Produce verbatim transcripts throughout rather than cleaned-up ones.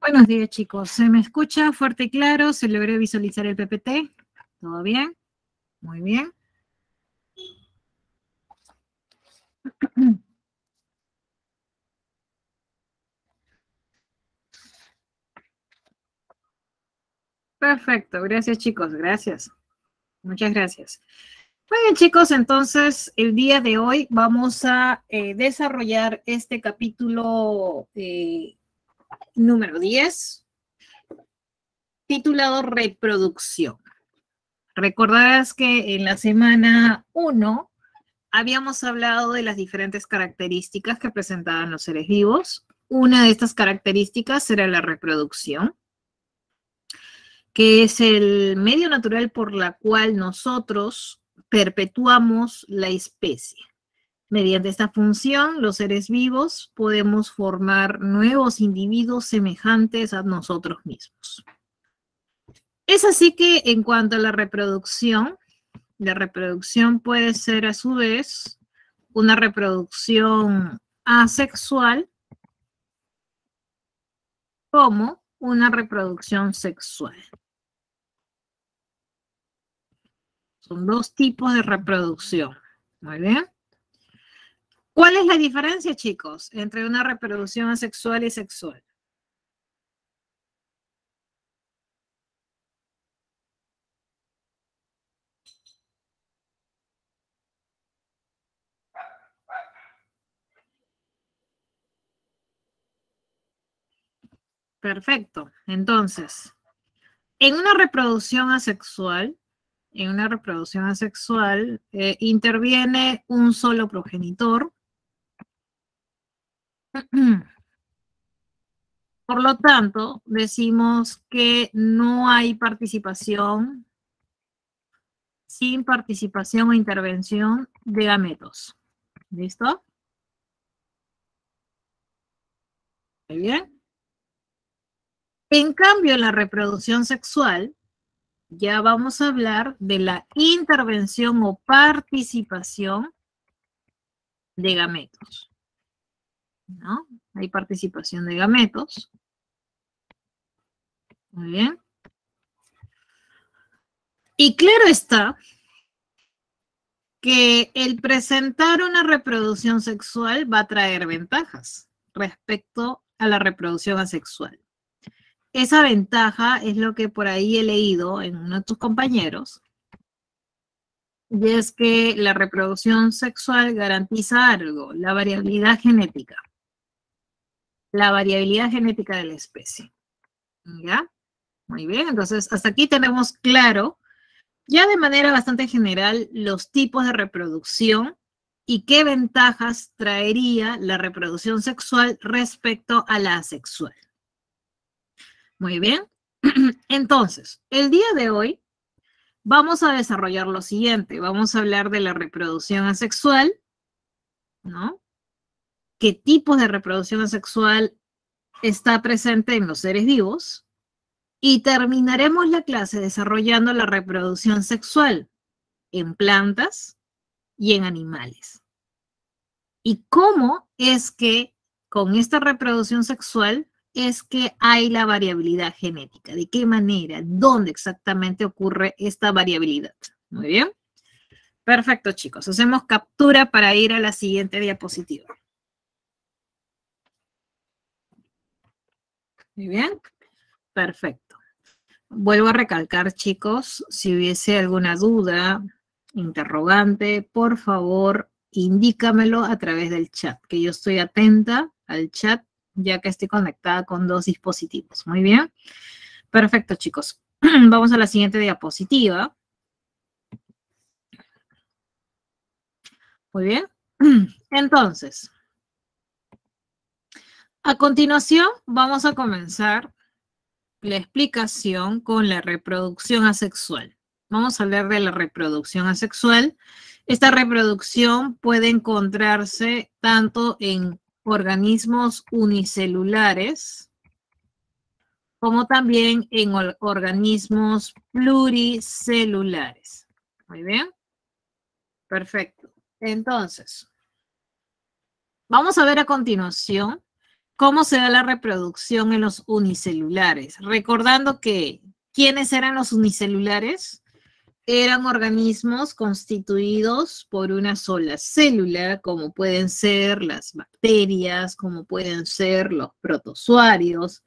Buenos días, chicos. ¿Se me escucha fuerte y claro? ¿Se logró visualizar el P P T? ¿Todo bien? Muy bien. Perfecto, gracias chicos, gracias. Muchas gracias. Muy bien chicos, entonces el día de hoy vamos a eh, desarrollar este capítulo eh, número diez, titulado Reproducción. Recordarás que en la semana uno habíamos hablado de las diferentes características que presentaban los seres vivos. Una de estas características era la reproducción, que es el medio natural por la cual nosotros perpetuamos la especie. Mediante esta función, los seres vivos podemos formar nuevos individuos semejantes a nosotros mismos. Es así que en cuanto a la reproducción, la reproducción puede ser a su vez una reproducción asexual como una reproducción sexual. Son dos tipos de reproducción, ¿muy bien? ¿Cuál es la diferencia, chicos, entre una reproducción asexual y sexual? Perfecto. Entonces, en una reproducción asexual, en una reproducción asexual eh, interviene un solo progenitor. Por lo tanto, decimos que no hay participación, sin participación o intervención de gametos. ¿Listo? Muy bien. En cambio, en la reproducción sexual, ya vamos a hablar de la intervención o participación de gametos, ¿no? Hay participación de gametos. Muy bien. Y claro está que el presentar una reproducción sexual va a traer ventajas respecto a la reproducción asexual. Esa ventaja es lo que por ahí he leído en uno de tus compañeros, y es que la reproducción sexual garantiza algo, la variabilidad genética. La variabilidad genética de la especie. ¿Ya? Muy bien, entonces hasta aquí tenemos claro, ya de manera bastante general, los tipos de reproducción y qué ventajas traería la reproducción sexual respecto a la asexual. Muy bien, entonces, el día de hoy vamos a desarrollar lo siguiente. Vamos a hablar de la reproducción asexual, ¿no? ¿Qué tipos de reproducción asexual está presente en los seres vivos? Y terminaremos la clase desarrollando la reproducción sexual en plantas y en animales. ¿Y cómo es que con esta reproducción sexual es que hay la variabilidad genética? ¿De qué manera? ¿Dónde exactamente ocurre esta variabilidad? Muy bien. Perfecto, chicos. Hacemos captura para ir a la siguiente diapositiva. Muy bien. Perfecto. Vuelvo a recalcar, chicos, si hubiese alguna duda, interrogante, por favor, indícamelo a través del chat, que yo estoy atenta al chat, ya que estoy conectada con dos dispositivos. Muy bien. Perfecto, chicos. Vamos a la siguiente diapositiva. Muy bien. Entonces, a continuación vamos a comenzar la explicación con la reproducción asexual. Vamos a hablar de la reproducción asexual. Esta reproducción puede encontrarse tanto en organismos unicelulares como también en organismos pluricelulares. Muy bien. Perfecto. Entonces, vamos a ver a continuación cómo se da la reproducción en los unicelulares. Recordando que, ¿quiénes eran los unicelulares? Eran organismos constituidos por una sola célula, como pueden ser las bacterias, como pueden ser los protozoarios,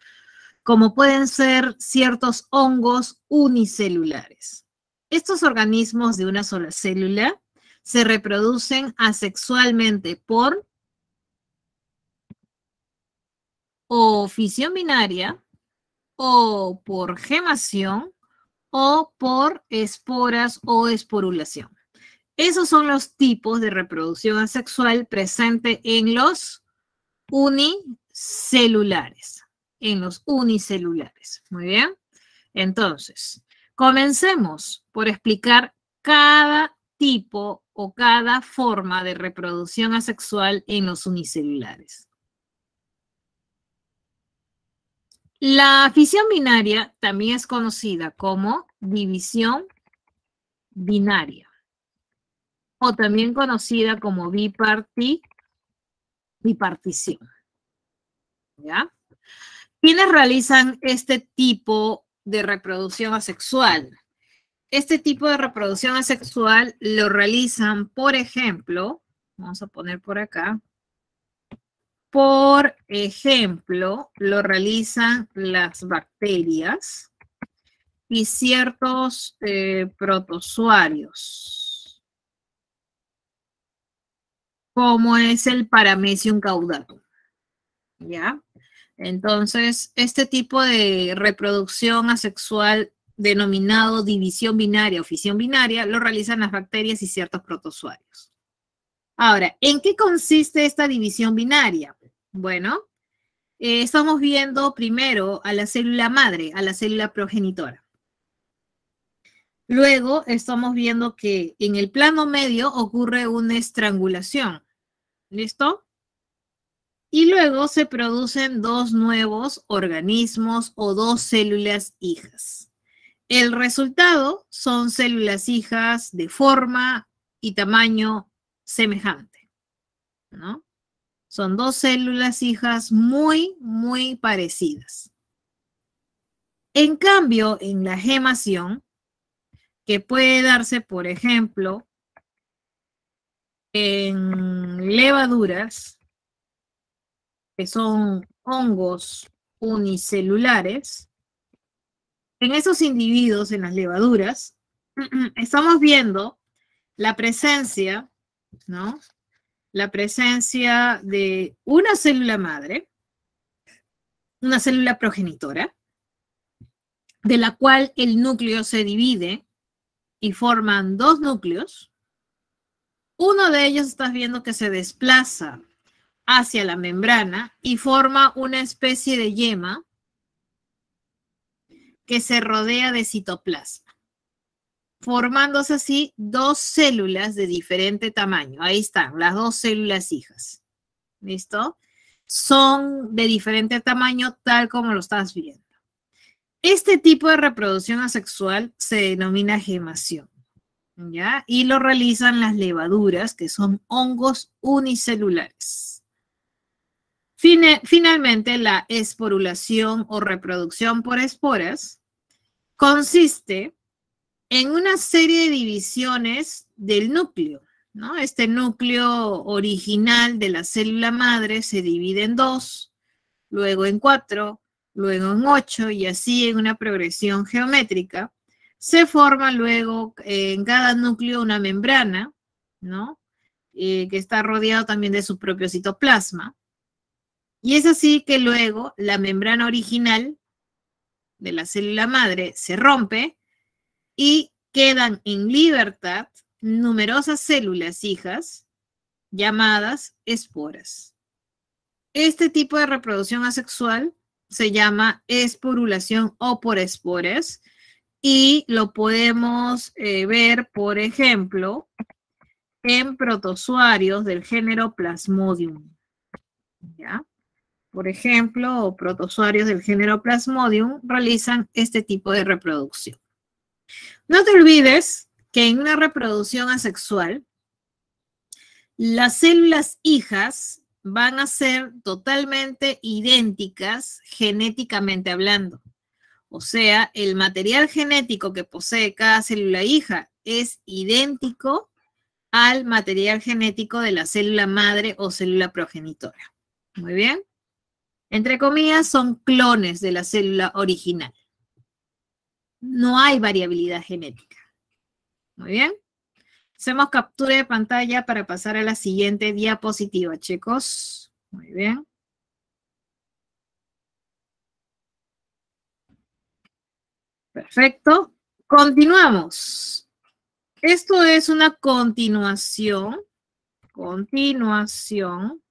como pueden ser ciertos hongos unicelulares. Estos organismos de una sola célula se reproducen asexualmente por o fisión binaria, o por gemación, o por esporas o esporulación. Esos son los tipos de reproducción asexual presente en los unicelulares. En los unicelulares. Muy bien. Entonces, comencemos por explicar cada tipo o cada forma de reproducción asexual en los unicelulares. La fisión binaria también es conocida como división binaria o también conocida como biparti, bipartición. ¿Ya? ¿Quiénes realizan este tipo de reproducción asexual? Este tipo de reproducción asexual lo realizan, por ejemplo, vamos a poner por acá, por ejemplo, lo realizan las bacterias y ciertos eh, protozoarios, como es el Paramecium caudatum. ¿Ya? Entonces, este tipo de reproducción asexual denominado división binaria o fisión binaria lo realizan las bacterias y ciertos protozoarios. Ahora, ¿en qué consiste esta división binaria? Bueno, eh, estamos viendo primero a la célula madre, a la célula progenitora. Luego estamos viendo que en el plano medio ocurre una estrangulación. ¿Listo? Y luego se producen dos nuevos organismos o dos células hijas. El resultado son células hijas de forma y tamaño semejante, ¿no? Son dos células hijas muy, muy parecidas. En cambio, en la gemación, que puede darse, por ejemplo, en levaduras, que son hongos unicelulares, en esos individuos, en las levaduras, estamos viendo la presencia, ¿no? La presencia de una célula madre, una célula progenitora, de la cual el núcleo se divide y forman dos núcleos. Uno de ellos estás viendo que se desplaza hacia la membrana y forma una especie de yema que se rodea de citoplasma, formándose así dos células de diferente tamaño. Ahí están, las dos células hijas. ¿Listo? Son de diferente tamaño tal como lo estás viendo. Este tipo de reproducción asexual se denomina gemación, ¿ya? Y lo realizan las levaduras, que son hongos unicelulares. Finalmente, la esporulación o reproducción por esporas consiste en una serie de divisiones del núcleo, ¿no? Este núcleo original de la célula madre se divide en dos, luego en cuatro, luego en ocho, y así en una progresión geométrica. Se forma luego en cada núcleo una membrana, ¿no? Eh, que está rodeado también de su propio citoplasma. Y es así que luego la membrana original de la célula madre se rompe y quedan en libertad numerosas células hijas llamadas esporas. Este tipo de reproducción asexual se llama esporulación o por esporas y lo podemos eh, ver, por ejemplo, en protozoarios del género Plasmodium. ¿Ya? por ejemplo, protozoarios del género Plasmodium, realizan este tipo de reproducción. No te olvides que en una reproducción asexual, las células hijas van a ser totalmente idénticas genéticamente hablando. O sea, el material genético que posee cada célula hija es idéntico al material genético de la célula madre o célula progenitora. Muy bien. Entre comillas, son clones de la célula original. No hay variabilidad genética. Muy bien. Hacemos captura de pantalla para pasar a la siguiente diapositiva, chicos. Muy bien. Perfecto. Continuamos. Esto es una continuación. Continuación.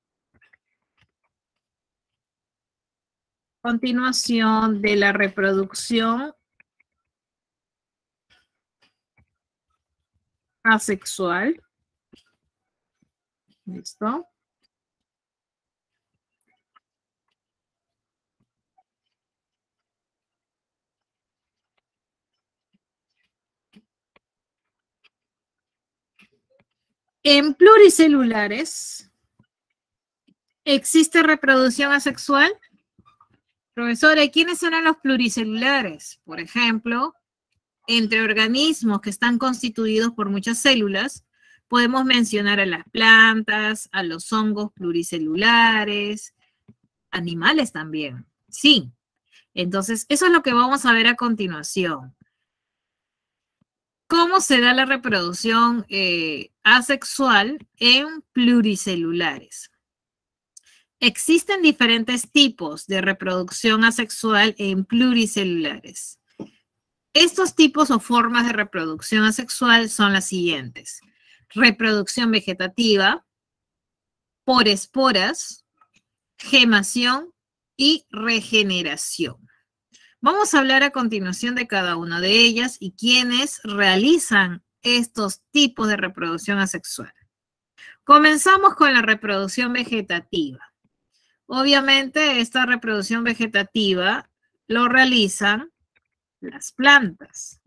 Continuación de la reproducción asexual. Listo. En pluricelulares, ¿existe reproducción asexual? Profesora, ¿quiénes serán los pluricelulares? Por ejemplo, entre organismos que están constituidos por muchas células, podemos mencionar a las plantas, a los hongos pluricelulares, animales también. Sí. Entonces, eso es lo que vamos a ver a continuación. ¿Cómo se da la reproducción eh, asexual en pluricelulares? Existen diferentes tipos de reproducción asexual en pluricelulares. Estos tipos o formas de reproducción asexual son las siguientes. Reproducción vegetativa, por esporas, gemación y regeneración. Vamos a hablar a continuación de cada una de ellas y quiénes realizan estos tipos de reproducción asexual. Comenzamos con la reproducción vegetativa. Obviamente, esta reproducción vegetativa lo realizan las plantas,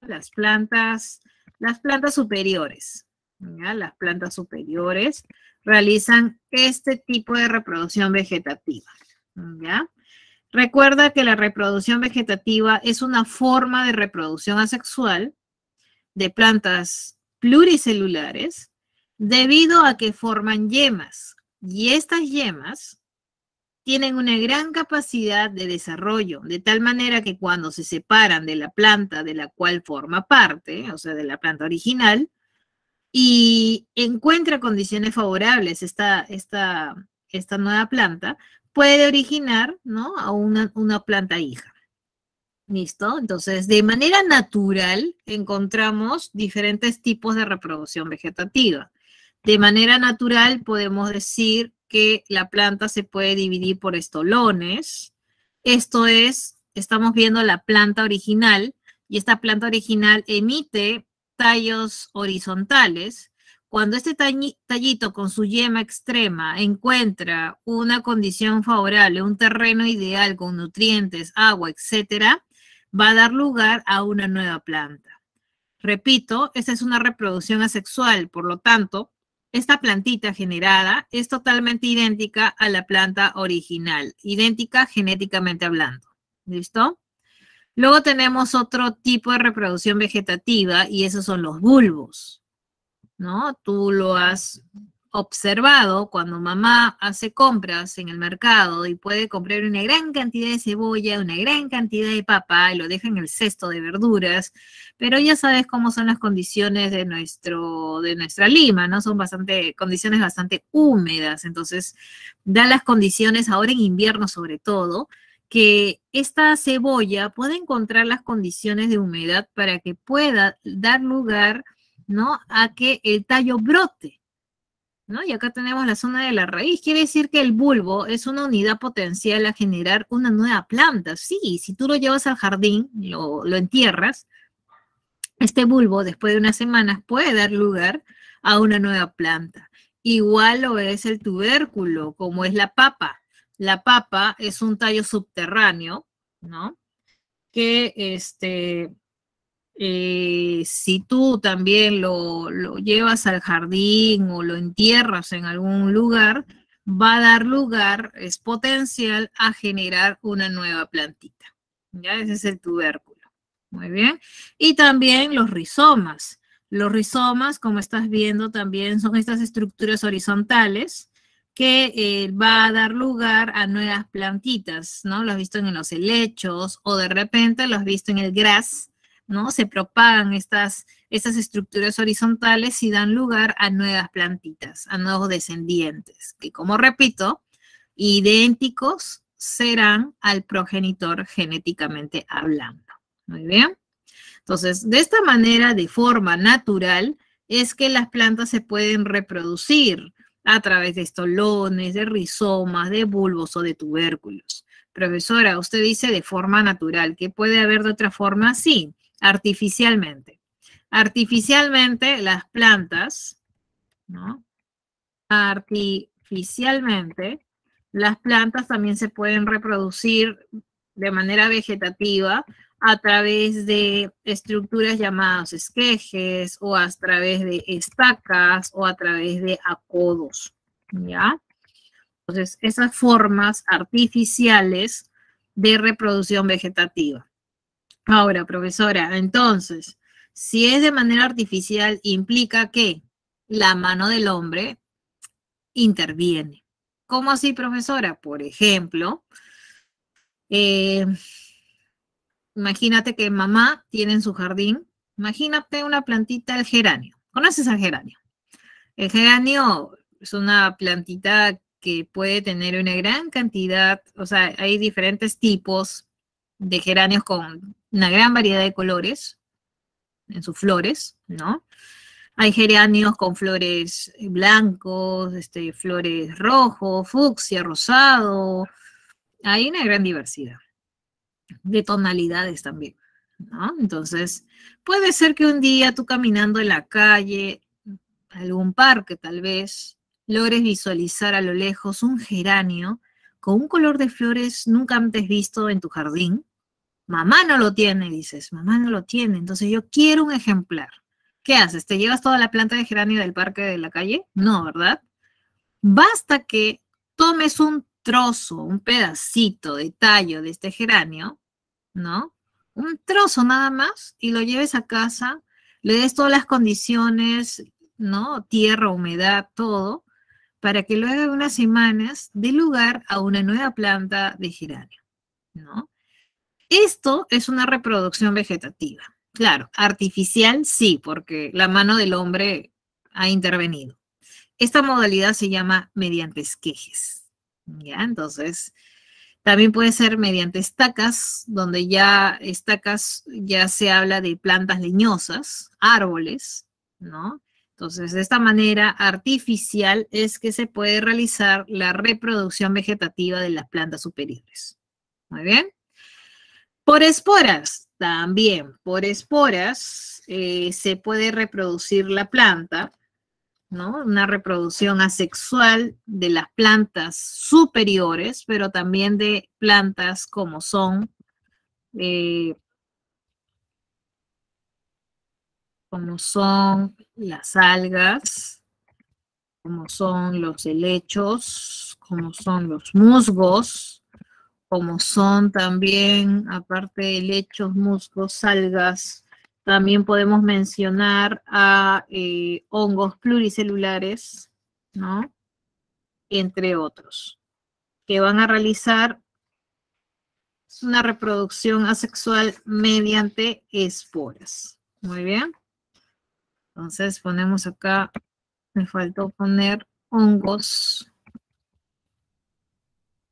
las plantas, las plantas superiores. ¿Ya? Las plantas superiores realizan este tipo de reproducción vegetativa. ¿Ya? Recuerda que la reproducción vegetativa es una forma de reproducción asexual de plantas pluricelulares debido a que forman yemas. Y estas yemas tienen una gran capacidad de desarrollo, de tal manera que cuando se separan de la planta de la cual forma parte, o sea, de la planta original, y encuentra condiciones favorables esta, esta, esta nueva planta, puede originar, ¿no?, a una, una planta hija. ¿Listo? Entonces, de manera natural encontramos diferentes tipos de reproducción vegetativa. De manera natural podemos decir que la planta se puede dividir por estolones. Esto es, estamos viendo la planta original y esta planta original emite tallos horizontales. Cuando este tallito con su yema extrema encuentra una condición favorable, un terreno ideal con nutrientes, agua, etcétera, va a dar lugar a una nueva planta. Repito, esta es una reproducción asexual, por lo tanto, esta plantita generada es totalmente idéntica a la planta original, idéntica genéticamente hablando. ¿Listo? Luego tenemos otro tipo de reproducción vegetativa y esos son los bulbos. ¿No? Tú lo has observado cuando mamá hace compras en el mercado y puede comprar una gran cantidad de cebolla, una gran cantidad de papa y lo deja en el cesto de verduras, pero ya sabes cómo son las condiciones de, nuestro, de nuestra Lima, ¿no? Son bastante, condiciones bastante húmedas, entonces dan las condiciones ahora en invierno sobre todo, que esta cebolla puede encontrar las condiciones de humedad para que pueda dar lugar, ¿no?, a que el tallo brote, ¿no? Y acá tenemos la zona de la raíz. Quiere decir que el bulbo es una unidad potencial a generar una nueva planta. Sí, si tú lo llevas al jardín, lo, lo entierras, este bulbo después de unas semanas puede dar lugar a una nueva planta. Igual lo es el tubérculo, como es la papa. la papa es un tallo subterráneo, ¿no? Que este, eh, si tú también lo, lo llevas al jardín o lo entierras en algún lugar, va a dar lugar, es potencial a generar una nueva plantita. Ya, ese es el tubérculo. Muy bien. Y también los rizomas. Los rizomas, como estás viendo, también son estas estructuras horizontales que eh, va a dar lugar a nuevas plantitas, ¿no? Los has visto en los helechos o de repente los has visto en el gras, ¿no? Se propagan estas, estas estructuras horizontales y dan lugar a nuevas plantitas, a nuevos descendientes, que como repito, idénticos serán al progenitor genéticamente hablando. Muy bien. Entonces, de esta manera, de forma natural, es que las plantas se pueden reproducir a través de estolones, de rizomas, de bulbos o de tubérculos. Profesora, usted dice de forma natural, ¿qué puede haber de otra forma? Sí, artificialmente. Artificialmente las plantas, ¿no? Artificialmente las plantas también se pueden reproducir de manera vegetativa a través de estructuras llamadas esquejes o a través de estacas o a través de acodos, ¿ya? Entonces, esas formas artificiales de reproducción vegetativa. Ahora, profesora, entonces, si es de manera artificial, implica que la mano del hombre interviene. ¿Cómo así, profesora? Por ejemplo, eh... imagínate que mamá tiene en su jardín, imagínate una plantita del geranio. ¿Conoces al geranio? El geranio es una plantita que puede tener una gran cantidad, o sea, hay diferentes tipos de geranios con una gran variedad de colores en sus flores, ¿no? Hay geranios con flores blancos, este, flores rojo, fucsia, rosado, hay una gran diversidad de tonalidades también, ¿no? Entonces, puede ser que un día tú caminando en la calle, algún parque tal vez, logres visualizar a lo lejos un geranio con un color de flores nunca antes visto en tu jardín. Mamá no lo tiene, dices, mamá no lo tiene, entonces yo quiero un ejemplar. ¿Qué haces? ¿Te llevas toda la planta de geranio del parque de la calle? No, ¿verdad? Basta que tomes un trozo, un pedacito de tallo de este geranio, ¿no? Un trozo nada más y lo lleves a casa, le des todas las condiciones, ¿no? Tierra, humedad, todo, para que luego de unas semanas dé lugar a una nueva planta de geranio, ¿no? Esto es una reproducción vegetativa. Claro, artificial sí, porque la mano del hombre ha intervenido. Esta modalidad se llama mediante esquejes, ¿ya? Entonces, también puede ser mediante estacas, donde ya estacas ya se habla de plantas leñosas, árboles, ¿no? Entonces, de esta manera artificial es que se puede realizar la reproducción vegetativa de las plantas superiores. Muy bien. Por esporas, también por esporas eh, se puede reproducir la planta, ¿no? Una reproducción asexual de las plantas superiores, pero también de plantas como son, eh, como son las algas, como son los helechos, como son los musgos, como son también, aparte de helechos, musgos, algas, también podemos mencionar a eh, hongos pluricelulares, ¿no? Entre otros, que van a realizar una reproducción asexual mediante esporas. Muy bien. Entonces ponemos acá, me faltó poner hongos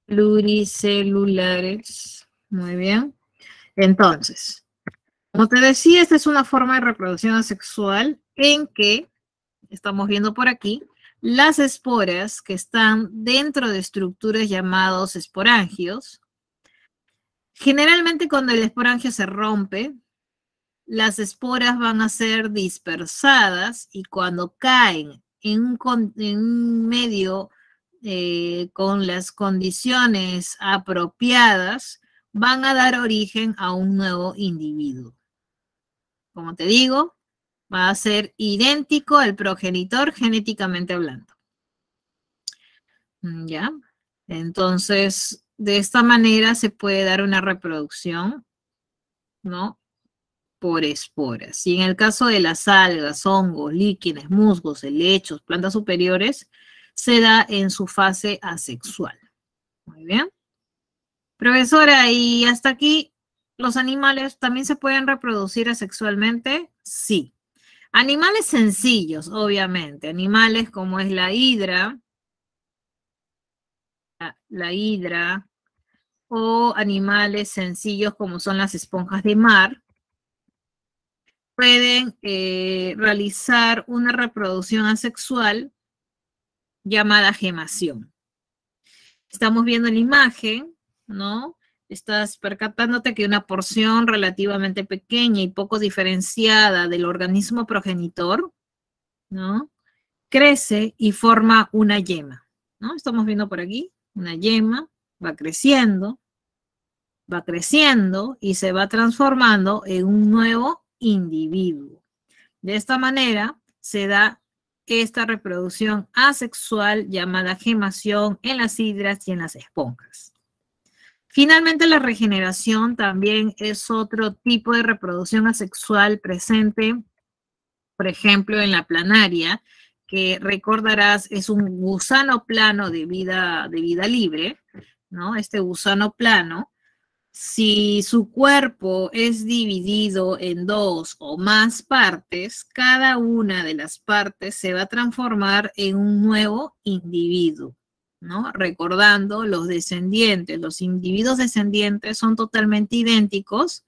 pluricelulares. Muy bien. Entonces, como te decía, esta es una forma de reproducción asexual en que, estamos viendo por aquí, las esporas que están dentro de estructuras llamadas esporangios. Generalmente cuando el esporangio se rompe, las esporas van a ser dispersadas y cuando caen en un, en un medio eh, con las condiciones apropiadas, van a dar origen a un nuevo individuo. Como te digo, va a ser idéntico al progenitor genéticamente hablando. ¿Ya? Entonces, de esta manera se puede dar una reproducción, ¿no?, por esporas. Y en el caso de las algas, hongos, líquenes, musgos, helechos, plantas superiores, se da en su fase asexual. Muy bien. Profesora, y hasta aquí, ¿los animales también se pueden reproducir asexualmente? Sí. Animales sencillos, obviamente. Animales como es la hidra, la, la hidra, o animales sencillos como son las esponjas de mar, pueden eh, realizar una reproducción asexual llamada gemación. Estamos viendo la imagen, ¿no? Estás percatándote que una porción relativamente pequeña y poco diferenciada del organismo progenitor, ¿no?, crece y forma una yema, ¿no? Estamos viendo por aquí una yema, va creciendo, va creciendo y se va transformando en un nuevo individuo. De esta manera se da esta reproducción asexual llamada gemación en las hidras y en las esponjas. Finalmente, la regeneración también es otro tipo de reproducción asexual presente, por ejemplo, en la planaria, que recordarás es un gusano plano de vida, de vida libre, ¿no? Este gusano plano, si su cuerpo es dividido en dos o más partes, cada una de las partes se va a transformar en un nuevo individuo, ¿no? Recordando, los descendientes, los individuos descendientes son totalmente idénticos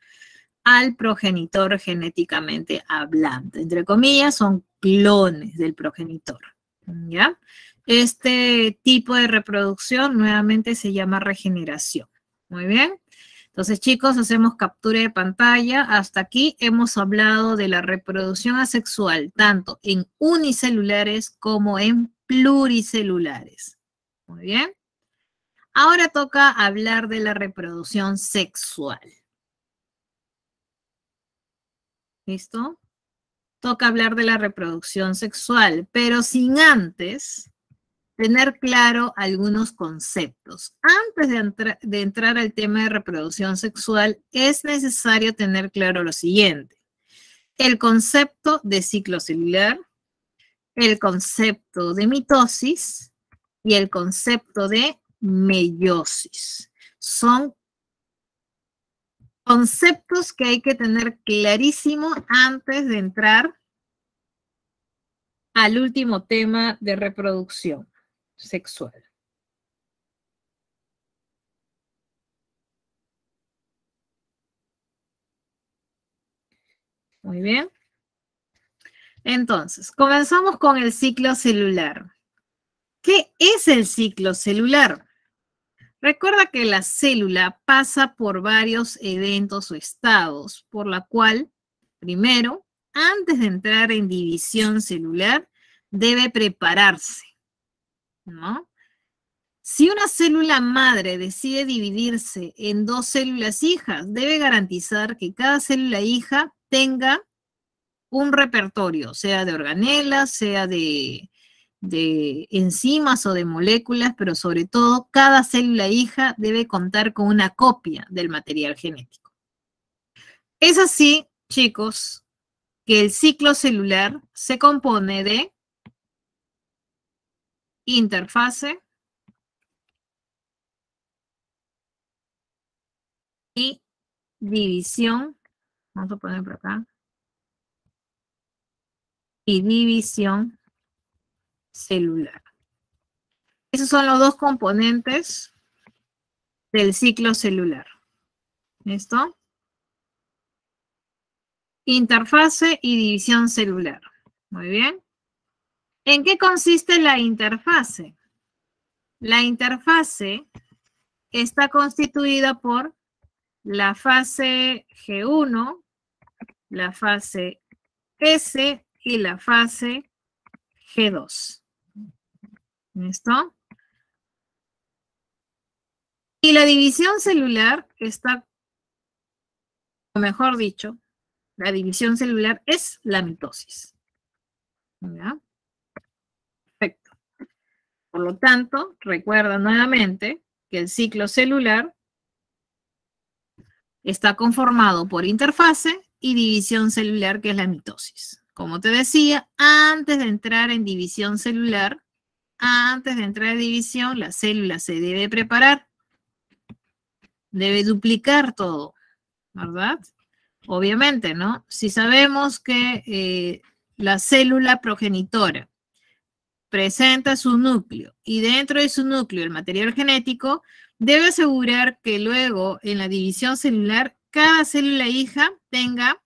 al progenitor genéticamente hablando. Entre comillas, son clones del progenitor, ¿ya? Este tipo de reproducción nuevamente se llama regeneración. Muy bien. Entonces, chicos, hacemos captura de pantalla. Hasta aquí hemos hablado de la reproducción asexual, tanto en unicelulares como en pluricelulares. Muy bien. Ahora toca hablar de la reproducción sexual. ¿Listo? Toca hablar de la reproducción sexual, pero sin antes tener claro algunos conceptos. Antes de, entra de entrar al tema de reproducción sexual, es necesario tener claro lo siguiente. El concepto de ciclo celular, el concepto de mitosis, y el concepto de meiosis. Son conceptos que hay que tener clarísimo antes de entrar al último tema de reproducción sexual. Muy bien. Entonces, comenzamos con el ciclo celular. ¿Qué es el ciclo celular? Recuerda que la célula pasa por varios eventos o estados, por la cual, primero, antes de entrar en división celular, debe prepararse, ¿no? Si una célula madre decide dividirse en dos células hijas, debe garantizar que cada célula hija tenga un repertorio, sea de organelas, sea de... de enzimas o de moléculas, pero sobre todo cada célula hija debe contar con una copia del material genético. Es así, chicos, que el ciclo celular se compone de interfase y división, vamos a poner por acá, y división celular. Esos son los dos componentes del ciclo celular. ¿Listo? Interfase y división celular. Muy bien. ¿En qué consiste la interfase? La interfase está constituida por la fase G uno, la fase S y la fase G dos. ¿Listo? Y la división celular está, o mejor dicho, la división celular es la mitosis. ¿Verdad? Perfecto. Por lo tanto, recuerda nuevamente que el ciclo celular está conformado por interfase y división celular, que es la mitosis. Como te decía, antes de entrar en división celular, antes de entrar en división, la célula se debe preparar. Debe duplicar todo, ¿verdad? Obviamente, ¿no? Si sabemos que eh, la célula progenitora presenta su núcleo y dentro de su núcleo el material genético, debe asegurar que luego en la división celular cada célula hija tenga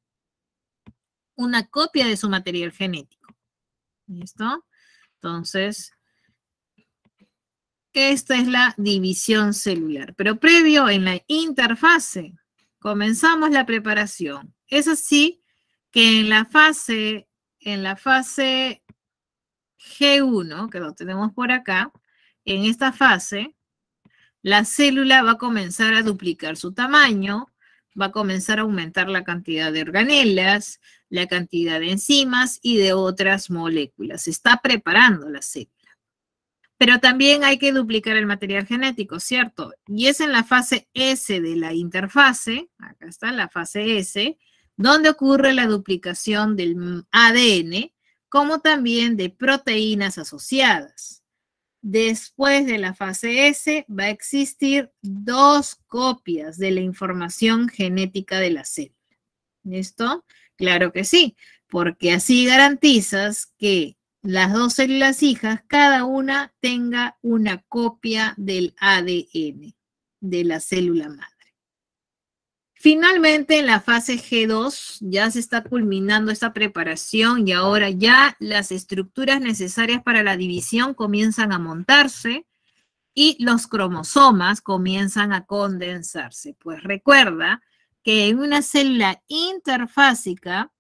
una copia de su material genético. ¿Listo? Entonces, esta es la división celular. Pero previo en la interfase, comenzamos la preparación. Es así que en la fase, en la fase G uno, que lo tenemos por acá, en esta fase, la célula va a comenzar a duplicar su tamaño, va a comenzar a aumentar la cantidad de organelas, la cantidad de enzimas y de otras moléculas. Se está preparando la célula. Pero también hay que duplicar el material genético, ¿cierto? Y es en la fase S de la interfase, acá está la fase S, donde ocurre la duplicación del A D N, como también de proteínas asociadas. Después de la fase S va a existir dos copias de la información genética de la célula. ¿Listo? Claro que sí, porque así garantizas que las dos células hijas, cada una tenga una copia del A D N de la célula madre. Finalmente, en la fase G dos ya se está culminando esta preparación y ahora ya las estructuras necesarias para la división comienzan a montarse y los cromosomas comienzan a condensarse. Pues recuerda que en una célula interfásica,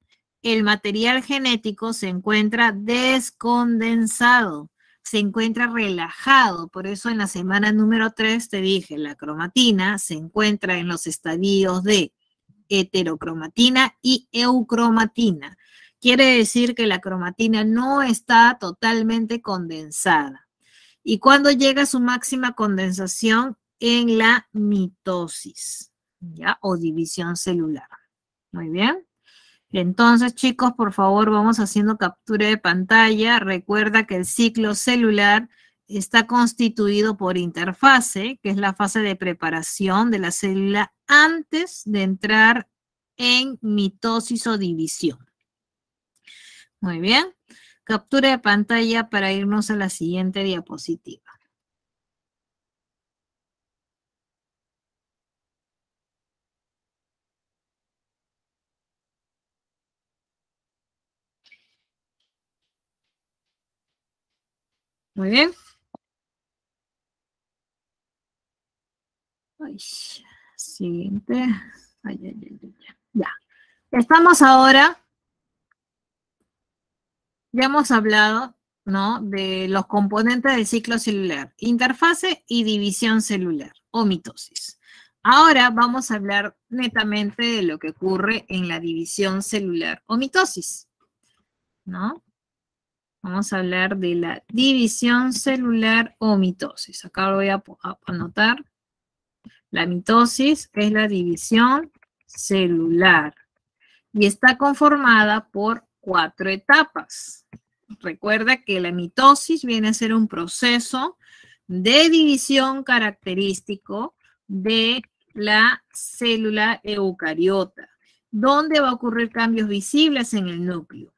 el material genético se encuentra descondensado, se encuentra relajado. Por eso en la semana número tres te dije, la cromatina se encuentra en los estadios de heterocromatina y eucromatina. Quiere decir que la cromatina no está totalmente condensada. ¿Y cuándo llega su máxima condensación? En la mitosis, ¿ya? O división celular. Muy bien. Entonces, chicos, por favor, vamos haciendo captura de pantalla. Recuerda que el ciclo celular está constituido por interfase, que es la fase de preparación de la célula antes de entrar en mitosis o división. Muy bien. Captura de pantalla para irnos a la siguiente diapositiva. Muy bien. Ay, siguiente. Ay, ay, ay, ay, ya. ya. Estamos ahora, ya hemos hablado, ¿no? De los componentes del ciclo celular, interfase y división celular o mitosis. Ahora vamos a hablar netamente de lo que ocurre en la división celular o mitosis, ¿no? Vamos a hablar de la división celular o mitosis. Acá lo voy a anotar. La mitosis es la división celular y está conformada por cuatro etapas. Recuerda que la mitosis viene a ser un proceso de división característico de la célula eucariota, donde va a ocurrir cambios visibles en el núcleo.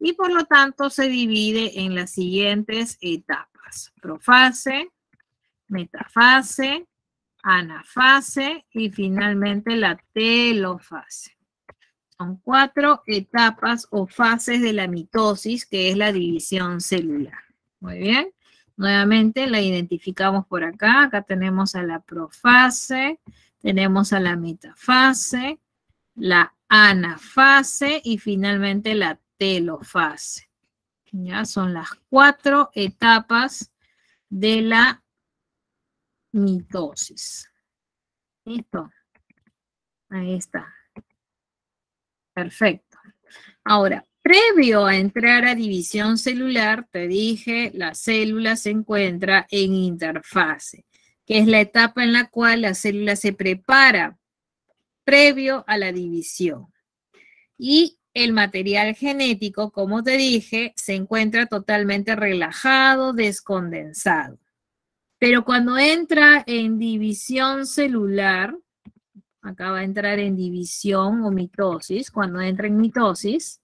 Y por lo tanto se divide en las siguientes etapas: profase, metafase, anafase y finalmente la telofase. Son cuatro etapas o fases de la mitosis, que es la división celular. Muy bien, nuevamente la identificamos por acá. Acá tenemos a la profase, tenemos a la metafase, la anafase y finalmente la telofase. Ya son las cuatro etapas de la mitosis. Listo. Ahí está. Perfecto. Ahora, previo a entrar a división celular, te dije, la célula se encuentra en interfase, que es la etapa en la cual la célula se prepara previo a la división. Y el material genético, como te dije, se encuentra totalmente relajado, descondensado. Pero cuando entra en división celular, acá va a entrar en división o mitosis, cuando entra en mitosis,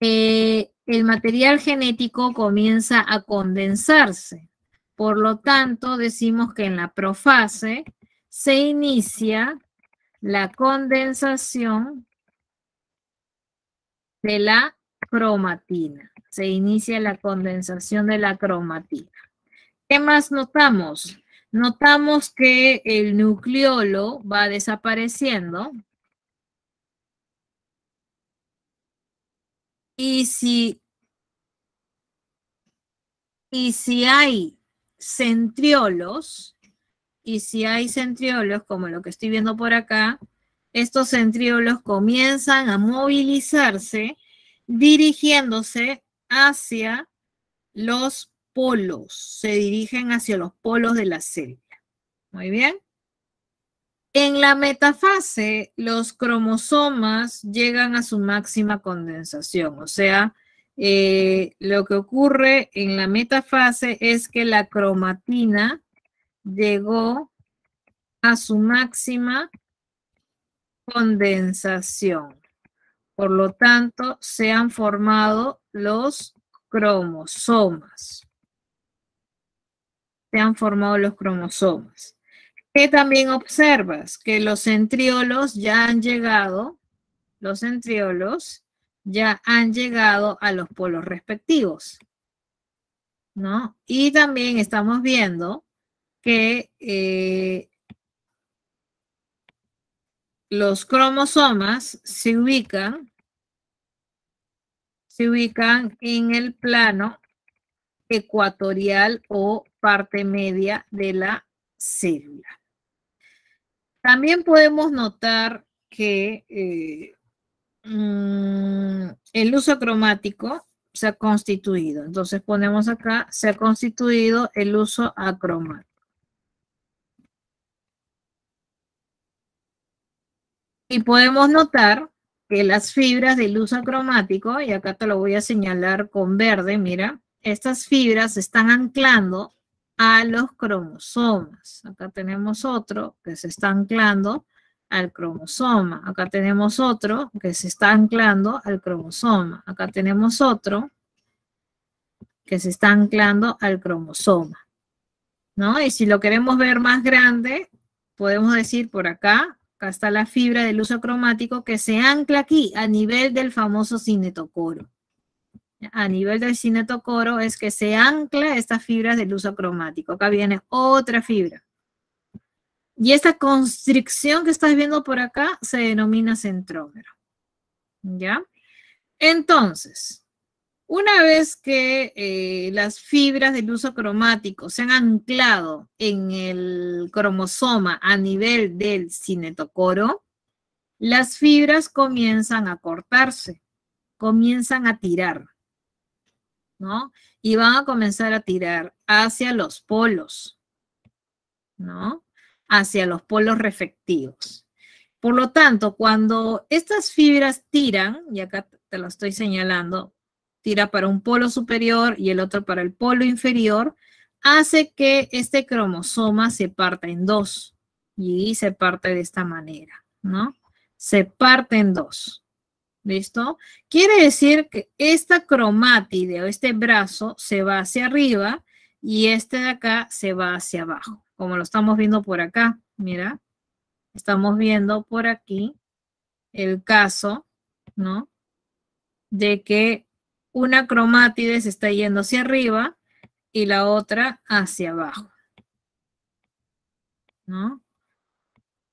eh, el material genético comienza a condensarse. Por lo tanto, decimos que en la profase se inicia la condensación de la cromatina. Se inicia la condensación de la cromatina. ¿Qué más notamos? Notamos que el nucleolo va desapareciendo. Y si, y si hay centriolos, y si hay centriolos, como lo que estoy viendo por acá, estos centriolos comienzan a movilizarse dirigiéndose hacia los polos, se dirigen hacia los polos de la célula. Muy bien. En la metafase, los cromosomas llegan a su máxima condensación, o sea, eh, lo que ocurre en la metafase es que la cromatina llegó a su máxima condensación. Por lo tanto, se han formado los cromosomas. Se han formado los cromosomas. Que también observas que los centriolos ya han llegado, los centriolos ya han llegado a los polos respectivos, ¿no? Y también estamos viendo que eh, los cromosomas se ubican, se ubican en el plano ecuatorial o parte media de la célula. También podemos notar que eh, mm, el uso cromático se ha constituido. Entonces ponemos acá, se ha constituido el uso acromático. Y podemos notar que las fibras del uso acromático, y acá te lo voy a señalar con verde, mira, estas fibras se están anclando a los cromosomas. Acá tenemos otro que se está anclando al cromosoma. Acá tenemos otro que se está anclando al cromosoma. Acá tenemos otro que se está anclando al cromosoma, ¿no? Y si lo queremos ver más grande, podemos decir por acá, acá está la fibra del uso cromático que se ancla aquí a nivel del famoso cinetocoro. A nivel del cinetocoro es que se ancla estas fibras del uso cromático. Acá viene otra fibra. Y esta constricción que estás viendo por acá se denomina centrómero. ¿Ya? Entonces, una vez que eh, las fibras del uso cromático se han anclado en el cromosoma a nivel del cinetocoro, las fibras comienzan a cortarse, comienzan a tirar, ¿no? Y van a comenzar a tirar hacia los polos, ¿no? Hacia los polos respectivos. Por lo tanto, cuando estas fibras tiran, y acá te lo estoy señalando, tira para un polo superior y el otro para el polo inferior, hace que este cromosoma se parta en dos. Y se parte de esta manera, ¿no? Se parte en dos. ¿Listo? Quiere decir que esta cromátide o este brazo se va hacia arriba y este de acá se va hacia abajo, como lo estamos viendo por acá. Mira, estamos viendo por aquí el caso, ¿no? De que una cromátide se está yendo hacia arriba y la otra hacia abajo, ¿no?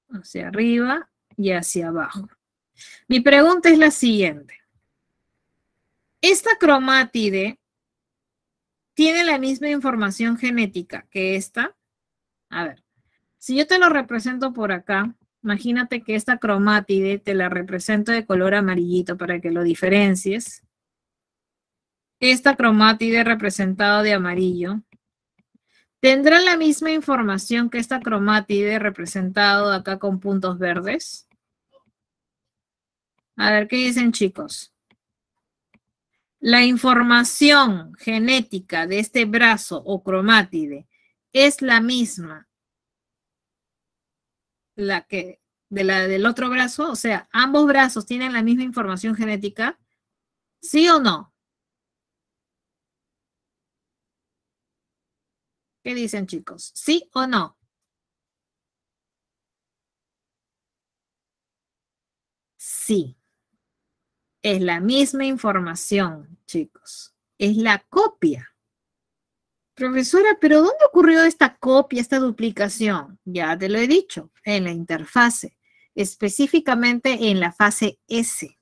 Hacia arriba y hacia abajo. Mi pregunta es la siguiente. ¿Esta cromátide tiene la misma información genética que esta? A ver, Si yo te lo represento por acá, imagínate que esta cromátide te la represento de color amarillito para que lo diferencies. Esta cromátide representada de amarillo tendrá la misma información que esta cromátide representada acá con puntos verdes. A ver, ¿qué dicen, chicos? La información genética de este brazo o cromátide es la misma la que de la del otro brazo, o sea, ambos brazos tienen la misma información genética, ¿sí o no? ¿Qué dicen, chicos? ¿Sí o no? Sí. Es la misma información, chicos. Es la copia. Profesora, ¿pero dónde ocurrió esta copia, esta duplicación? Ya te lo he dicho, en la interfase, específicamente en la fase S.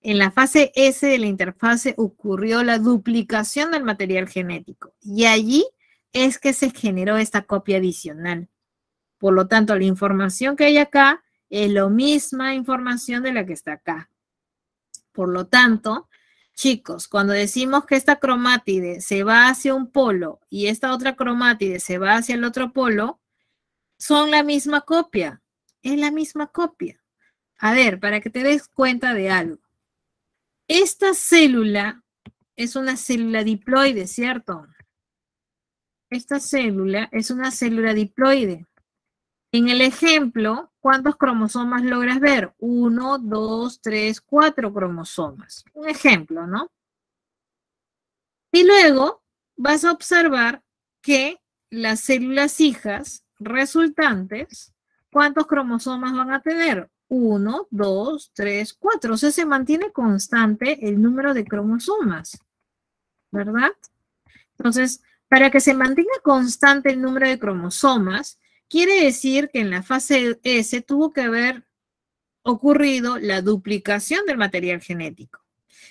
En la fase S de la interfase ocurrió la duplicación del material genético. Y allí es que se generó esta copia adicional. Por lo tanto, la información que hay acá es la misma información de la que está acá. Por lo tanto, chicos, cuando decimos que esta cromátide se va hacia un polo y esta otra cromátide se va hacia el otro polo, son la misma copia. Es la misma copia. A ver, para que te des cuenta de algo. Esta célula es una célula diploide, ¿cierto? Esta célula es una célula diploide. En el ejemplo, ¿cuántos cromosomas logras ver? Uno, dos, tres, cuatro cromosomas. Un ejemplo, ¿no? Y luego vas a observar que las células hijas resultantes, ¿cuántos cromosomas van a tener? Uno, dos, tres, cuatro. O sea, se mantiene constante el número de cromosomas, ¿verdad? Entonces, para que se mantenga constante el número de cromosomas, quiere decir que en la fase S tuvo que haber ocurrido la duplicación del material genético.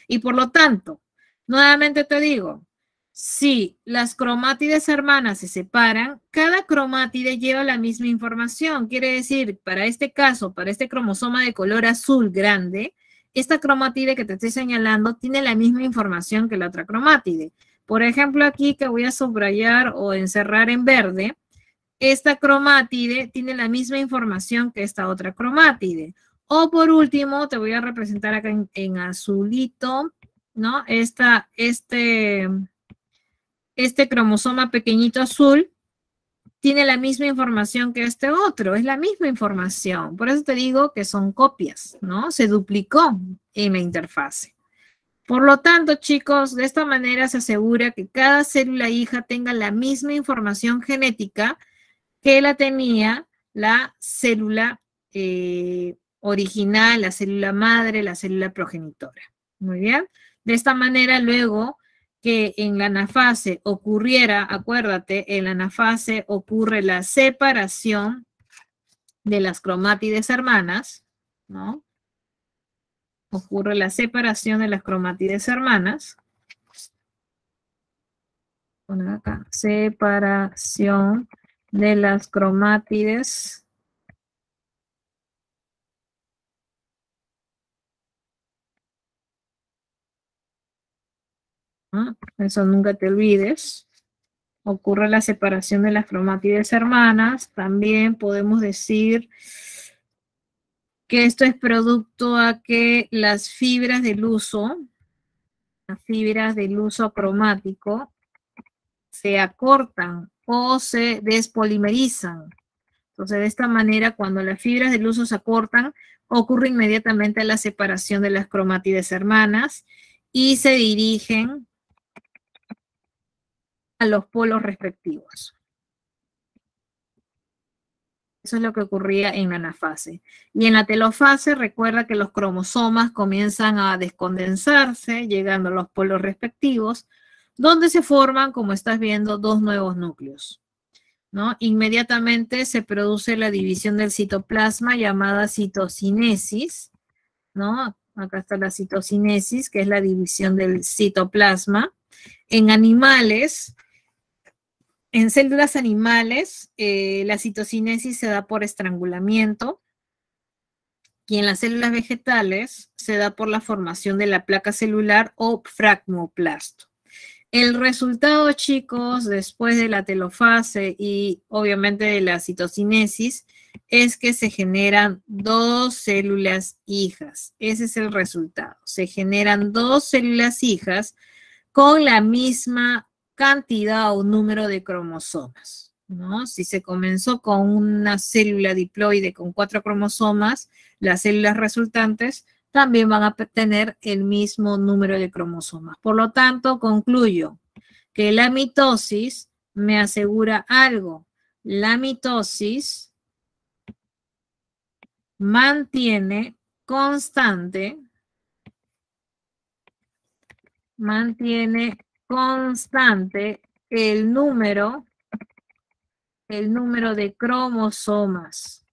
Y por lo tanto, nuevamente te digo, si las cromátides hermanas se separan, cada cromátide lleva la misma información. Quiere decir, para este caso, para este cromosoma de color azul grande, esta cromátide que te estoy señalando tiene la misma información que la otra cromátide. Por ejemplo, aquí que voy a subrayar o encerrar en verde, esta cromátide tiene la misma información que esta otra cromátide. O por último, te voy a representar acá en, en azulito, ¿no? Esta, este, este cromosoma pequeñito azul tiene la misma información que este otro. Es la misma información. Por eso te digo que son copias, ¿no? Se duplicó en la interfase. Por lo tanto, chicos, de esta manera se asegura que cada célula hija tenga la misma información genética que la tenía la célula eh, original, la célula madre, la célula progenitora. Muy bien. De esta manera, luego que en la anafase ocurriera, acuérdate, en la anafase ocurre la separación de las cromátides hermanas, ¿no? Ocurre la separación de las cromátides hermanas. Poner acá, separación de las cromátides ¿Ah? Eso nunca te olvides. Ocurre la separación de las cromátides hermanas. También podemos decir que esto es producto a que las fibras del huso, las fibras del huso cromático se acortan o se despolimerizan. Entonces, de esta manera, cuando las fibras del huso se acortan, ocurre inmediatamente la separación de las cromátides hermanas y se dirigen a los polos respectivos. Eso es lo que ocurría en la anafase. Y en la telofase, recuerda que los cromosomas comienzan a descondensarse, llegando a los polos respectivos, donde se forman, como estás viendo, dos nuevos núcleos, ¿no? Inmediatamente se produce la división del citoplasma llamada citocinesis, ¿no? Acá está la citocinesis, que es la división del citoplasma. En animales, En células animales, eh, la citocinesis se da por estrangulamiento y en las células vegetales se da por la formación de la placa celular o fragmoplasto. El resultado, chicos, después de la telofase y obviamente de la citocinesis, es que se generan dos células hijas. Ese es el resultado. Se generan dos células hijas con la misma cantidad o número de cromosomas, ¿no? Si se comenzó con una célula diploide con cuatro cromosomas, las células resultantes también van a tener el mismo número de cromosomas. Por lo tanto, concluyo que la mitosis me asegura algo. La mitosis mantiene constante, mantiene constante el número, el número de cromosomas.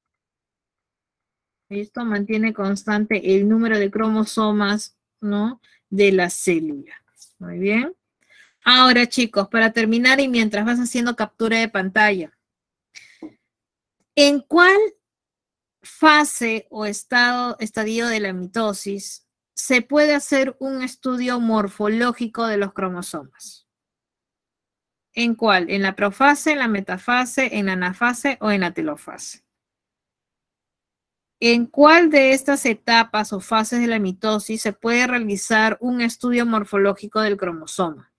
Esto mantiene constante el número de cromosomas, ¿no?, de la célula. Muy bien. Ahora, chicos, para terminar y mientras vas haciendo captura de pantalla, ¿en cuál fase o estado, estadio de la mitosis se puede hacer un estudio morfológico de los cromosomas? ¿En cuál? ¿En la profase, en la metafase, en la anafase o en la telofase? ¿En cuál de estas etapas o fases de la mitosis se puede realizar un estudio morfológico del cromosoma?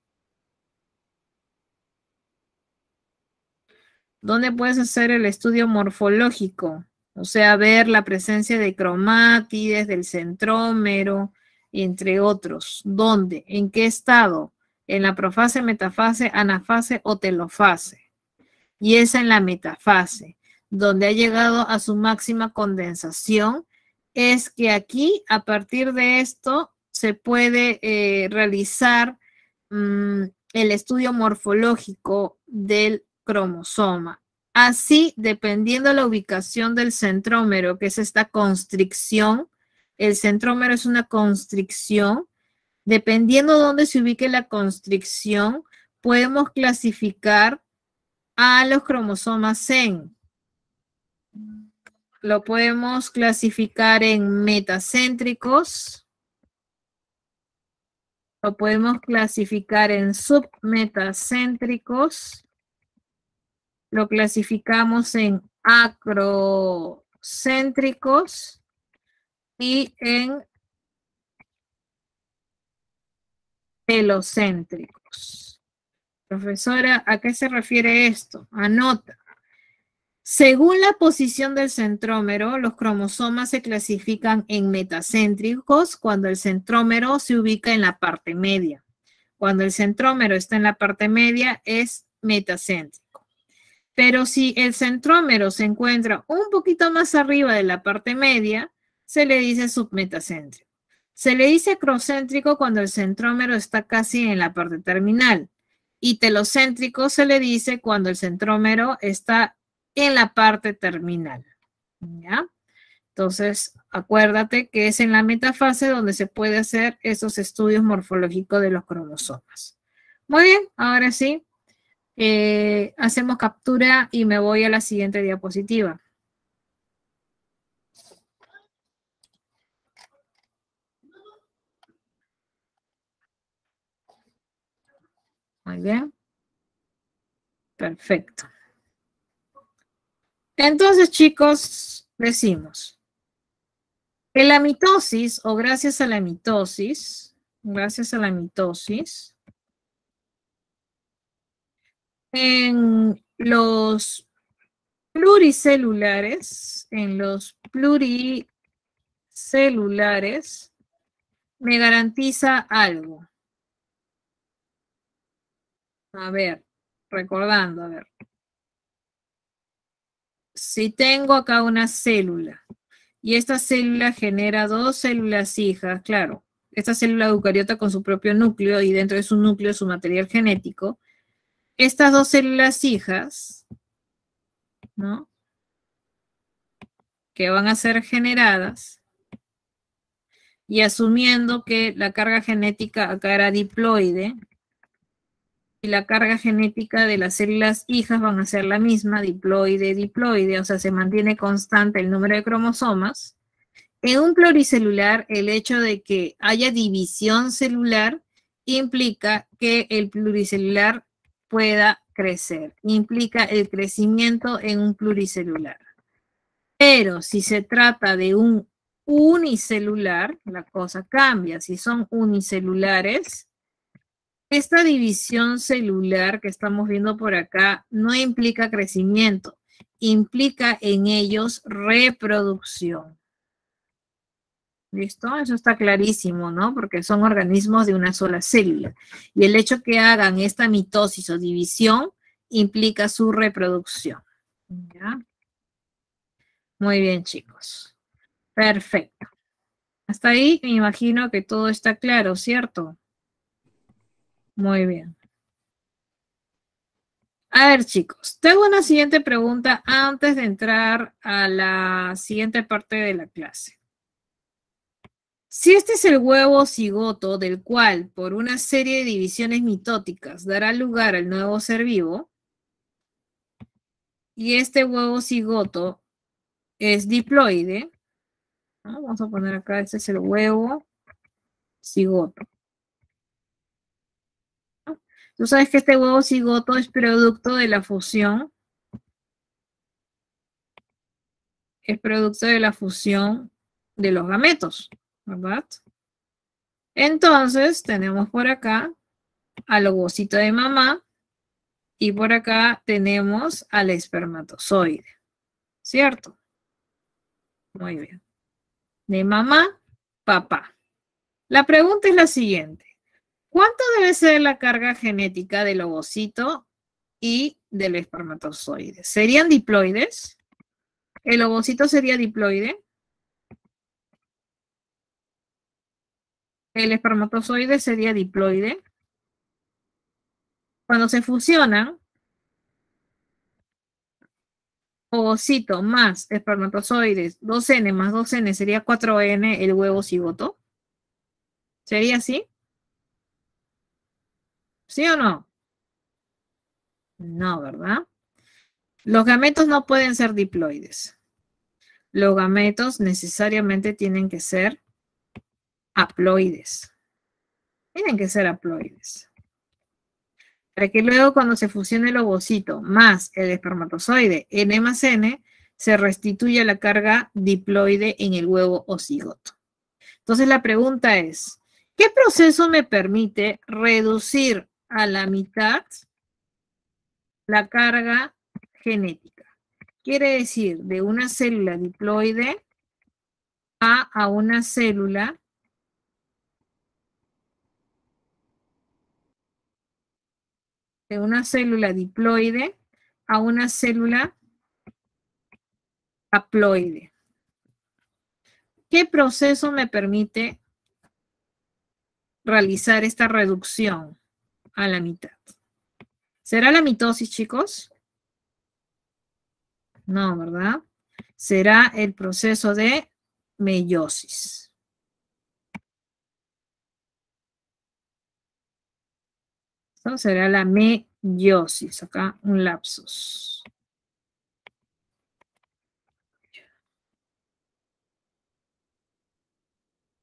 ¿Dónde puedes hacer el estudio morfológico? O sea, ver la presencia de cromátides, del centrómero, entre otros. ¿Dónde? ¿En qué estado? ¿En la profase, metafase, anafase o telofase? Y esa en la metafase, donde ha llegado a su máxima condensación, es que aquí, a partir de esto, se puede eh, realizar mmm, el estudio morfológico del cromosoma. Así, dependiendo de la ubicación del centrómero, que es esta constricción, el centrómero es una constricción, dependiendo de dónde se ubique la constricción, podemos clasificar a los cromosomas en... Lo podemos clasificar en metacéntricos, lo podemos clasificar en submetacéntricos, lo clasificamos en acrocéntricos y en telocéntricos. Profesora, ¿a qué se refiere esto? Anota. Según la posición del centrómero, los cromosomas se clasifican en metacéntricos cuando el centrómero se ubica en la parte media. Cuando el centrómero está en la parte media es metacéntrico. Pero si el centrómero se encuentra un poquito más arriba de la parte media, se le dice submetacéntrico. Se le dice acrocéntrico cuando el centrómero está casi en la parte terminal. Y telocéntrico se le dice cuando el centrómero está en la parte terminal, ¿ya? Entonces, acuérdate que es en la metafase donde se puede hacer esos estudios morfológicos de los cromosomas. Muy bien, ahora sí, eh, hacemos captura y me voy a la siguiente diapositiva. Muy bien. Perfecto. Entonces, chicos, decimos que la mitosis, o gracias a la mitosis, gracias a la mitosis, en los pluricelulares, en los pluricelulares, me garantiza algo. A ver, recordando, a ver. Si tengo acá una célula y esta célula genera dos células hijas, claro, esta célula eucariota con su propio núcleo y dentro de su núcleo su material genético, estas dos células hijas, ¿no?, que van a ser generadas, y asumiendo que la carga genética acá era diploide, y la carga genética de las células hijas van a ser la misma, diploide, diploide, o sea, se mantiene constante el número de cromosomas. En un pluricelular, el hecho de que haya división celular implica que el pluricelular pueda crecer, implica el crecimiento en un pluricelular. Pero si se trata de un unicelular, la cosa cambia. Si son unicelulares, esta división celular que estamos viendo por acá no implica crecimiento, implica en ellos reproducción. ¿Listo? Eso está clarísimo, ¿no? Porque son organismos de una sola célula. Y el hecho que hagan esta mitosis o división implica su reproducción. ¿Ya? Muy bien, chicos. Perfecto. Hasta ahí me imagino que todo está claro, ¿cierto? Muy bien. A ver, chicos. Tengo una siguiente pregunta antes de entrar a la siguiente parte de la clase. Si este es el huevo cigoto del cual, por una serie de divisiones mitóticas, dará lugar al nuevo ser vivo, y este huevo cigoto es diploide, ¿no? Vamos a poner acá, este es el huevo cigoto. ¿No? Tú sabes que este huevo cigoto es producto de la fusión, es producto de la fusión de los gametos, ¿verdad? Entonces tenemos por acá al ovocito de mamá y por acá tenemos al espermatozoide, ¿cierto? Muy bien. De mamá, papá. La pregunta es la siguiente. ¿Cuánto debe ser la carga genética del ovocito y del espermatozoide? ¿Serían diploides? ¿El ovocito sería diploide? El espermatozoide sería diploide. Cuando se fusionan, ovocito más espermatozoides, dos ene más dos ene sería cuatro ene el huevo cigoto. ¿Sería así? ¿Sí o no? No, ¿verdad? Los gametos no pueden ser diploides. Los gametos necesariamente tienen que ser haploides. Tienen que ser haploides. Para que luego cuando se fusione el ovocito más el espermatozoide N más N, se restituya la carga diploide en el huevo o cigoto. Entonces la pregunta es, ¿qué proceso me permite reducir a la mitad la carga genética? Quiere decir, de una célula diploide a, a una célula de una célula diploide a una célula haploide. ¿Qué proceso me permite realizar esta reducción a la mitad? ¿Será la mitosis, chicos? No, ¿verdad? Será el proceso de meiosis. Será la meiosis. Acá un lapsus.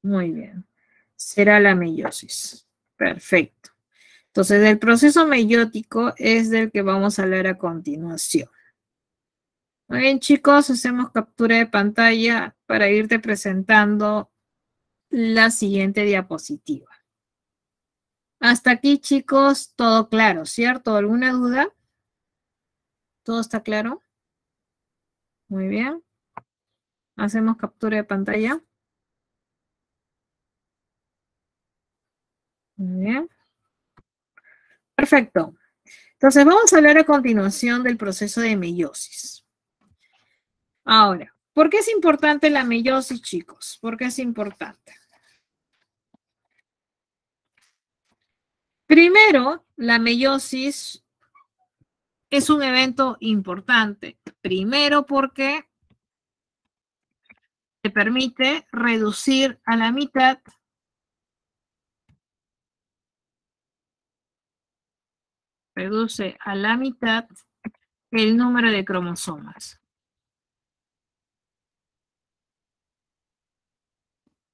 Muy bien. Será la meiosis. Perfecto. Entonces, el proceso meiótico es del que vamos a hablar a continuación. Muy bien, chicos. Hacemos captura de pantalla para irte presentando la siguiente diapositiva. Hasta aquí, chicos, todo claro, ¿cierto? ¿Alguna duda? ¿Todo está claro? Muy bien. Hacemos captura de pantalla. Muy bien. Perfecto. Entonces, vamos a hablar a continuación del proceso de meiosis. Ahora, ¿por qué es importante la meiosis, chicos? ¿Por qué es importante? Primero, la meiosis es un evento importante. Primero porque te permite reducir a la mitad reduce a la mitad el número de cromosomas.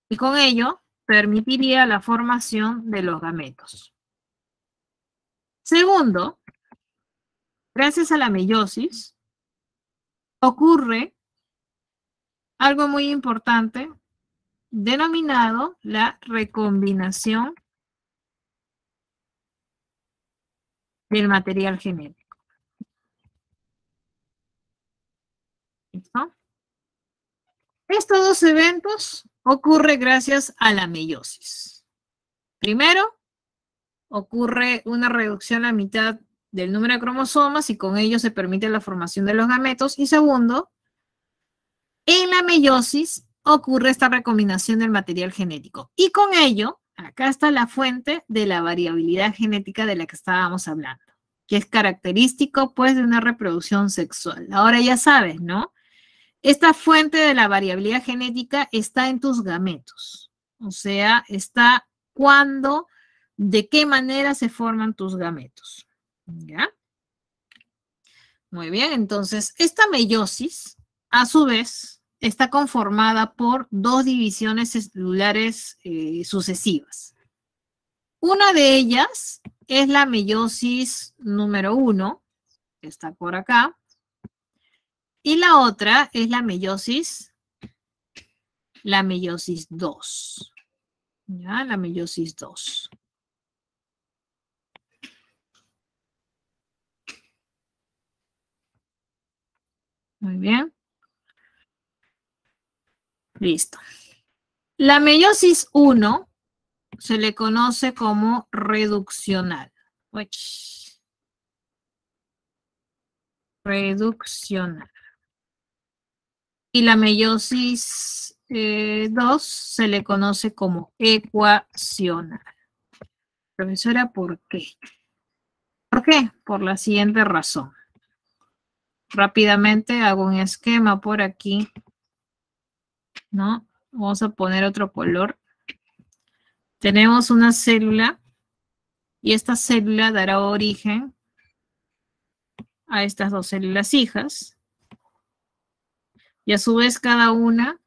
Y con ello permitiría la formación de los gametos. Segundo, gracias a la meiosis, ocurre algo muy importante denominado la recombinación del material genético. ¿Listo? Estos dos eventos ocurren gracias a la meiosis. Primero, ocurre una reducción a la mitad del número de cromosomas y con ello se permite la formación de los gametos. Y segundo, en la meiosis ocurre esta recombinación del material genético. Y con ello, acá está la fuente de la variabilidad genética de la que estábamos hablando, que es característico, pues, de una reproducción sexual. Ahora ya sabes, ¿no? Esta fuente de la variabilidad genética está en tus gametos. O sea, está cuando, de qué manera se forman tus gametos. ¿Ya? Muy bien, entonces, esta meiosis, a su vez, está conformada por dos divisiones celulares eh, sucesivas. Una de ellas es la meiosis número uno, que está por acá, y la otra es la meiosis, la meiosis dos. ¿Ya? La meiosis dos. Muy bien. Listo. La meiosis uno se le conoce como reduccional. Uy. Reduccional. Y la meiosis eh, dos se le conoce como ecuacional. Profesora, ¿por qué? ¿Por qué? Por la siguiente razón. Rápidamente hago un esquema por aquí, ¿no? Vamos a poner otro color. Tenemos una célula y esta célula dará origen a estas dos células hijas. Y a su vez cada una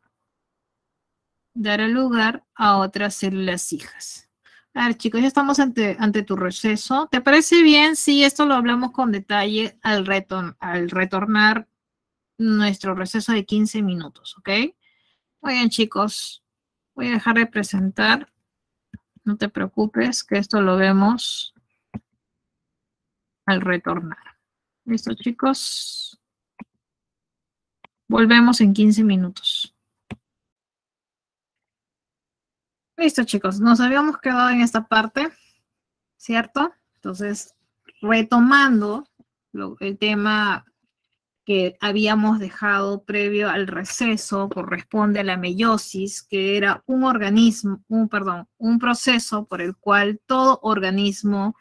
dará lugar a otras células hijas. A ver, chicos, ya estamos ante, ante tu receso. ¿Te parece bien si esto lo hablamos con detalle al, retor- al retornar nuestro receso de quince minutos, ¿ok? Muy bien, chicos, voy a dejar de presentar. No te preocupes, que esto lo vemos al retornar. Listo, chicos. Volvemos en quince minutos. Listo, chicos, nos habíamos quedado en esta parte, ¿cierto? Entonces, retomando lo, el tema que habíamos dejado previo al receso, corresponde a la meiosis, que era un organismo, un, perdón, un proceso por el cual todo organismo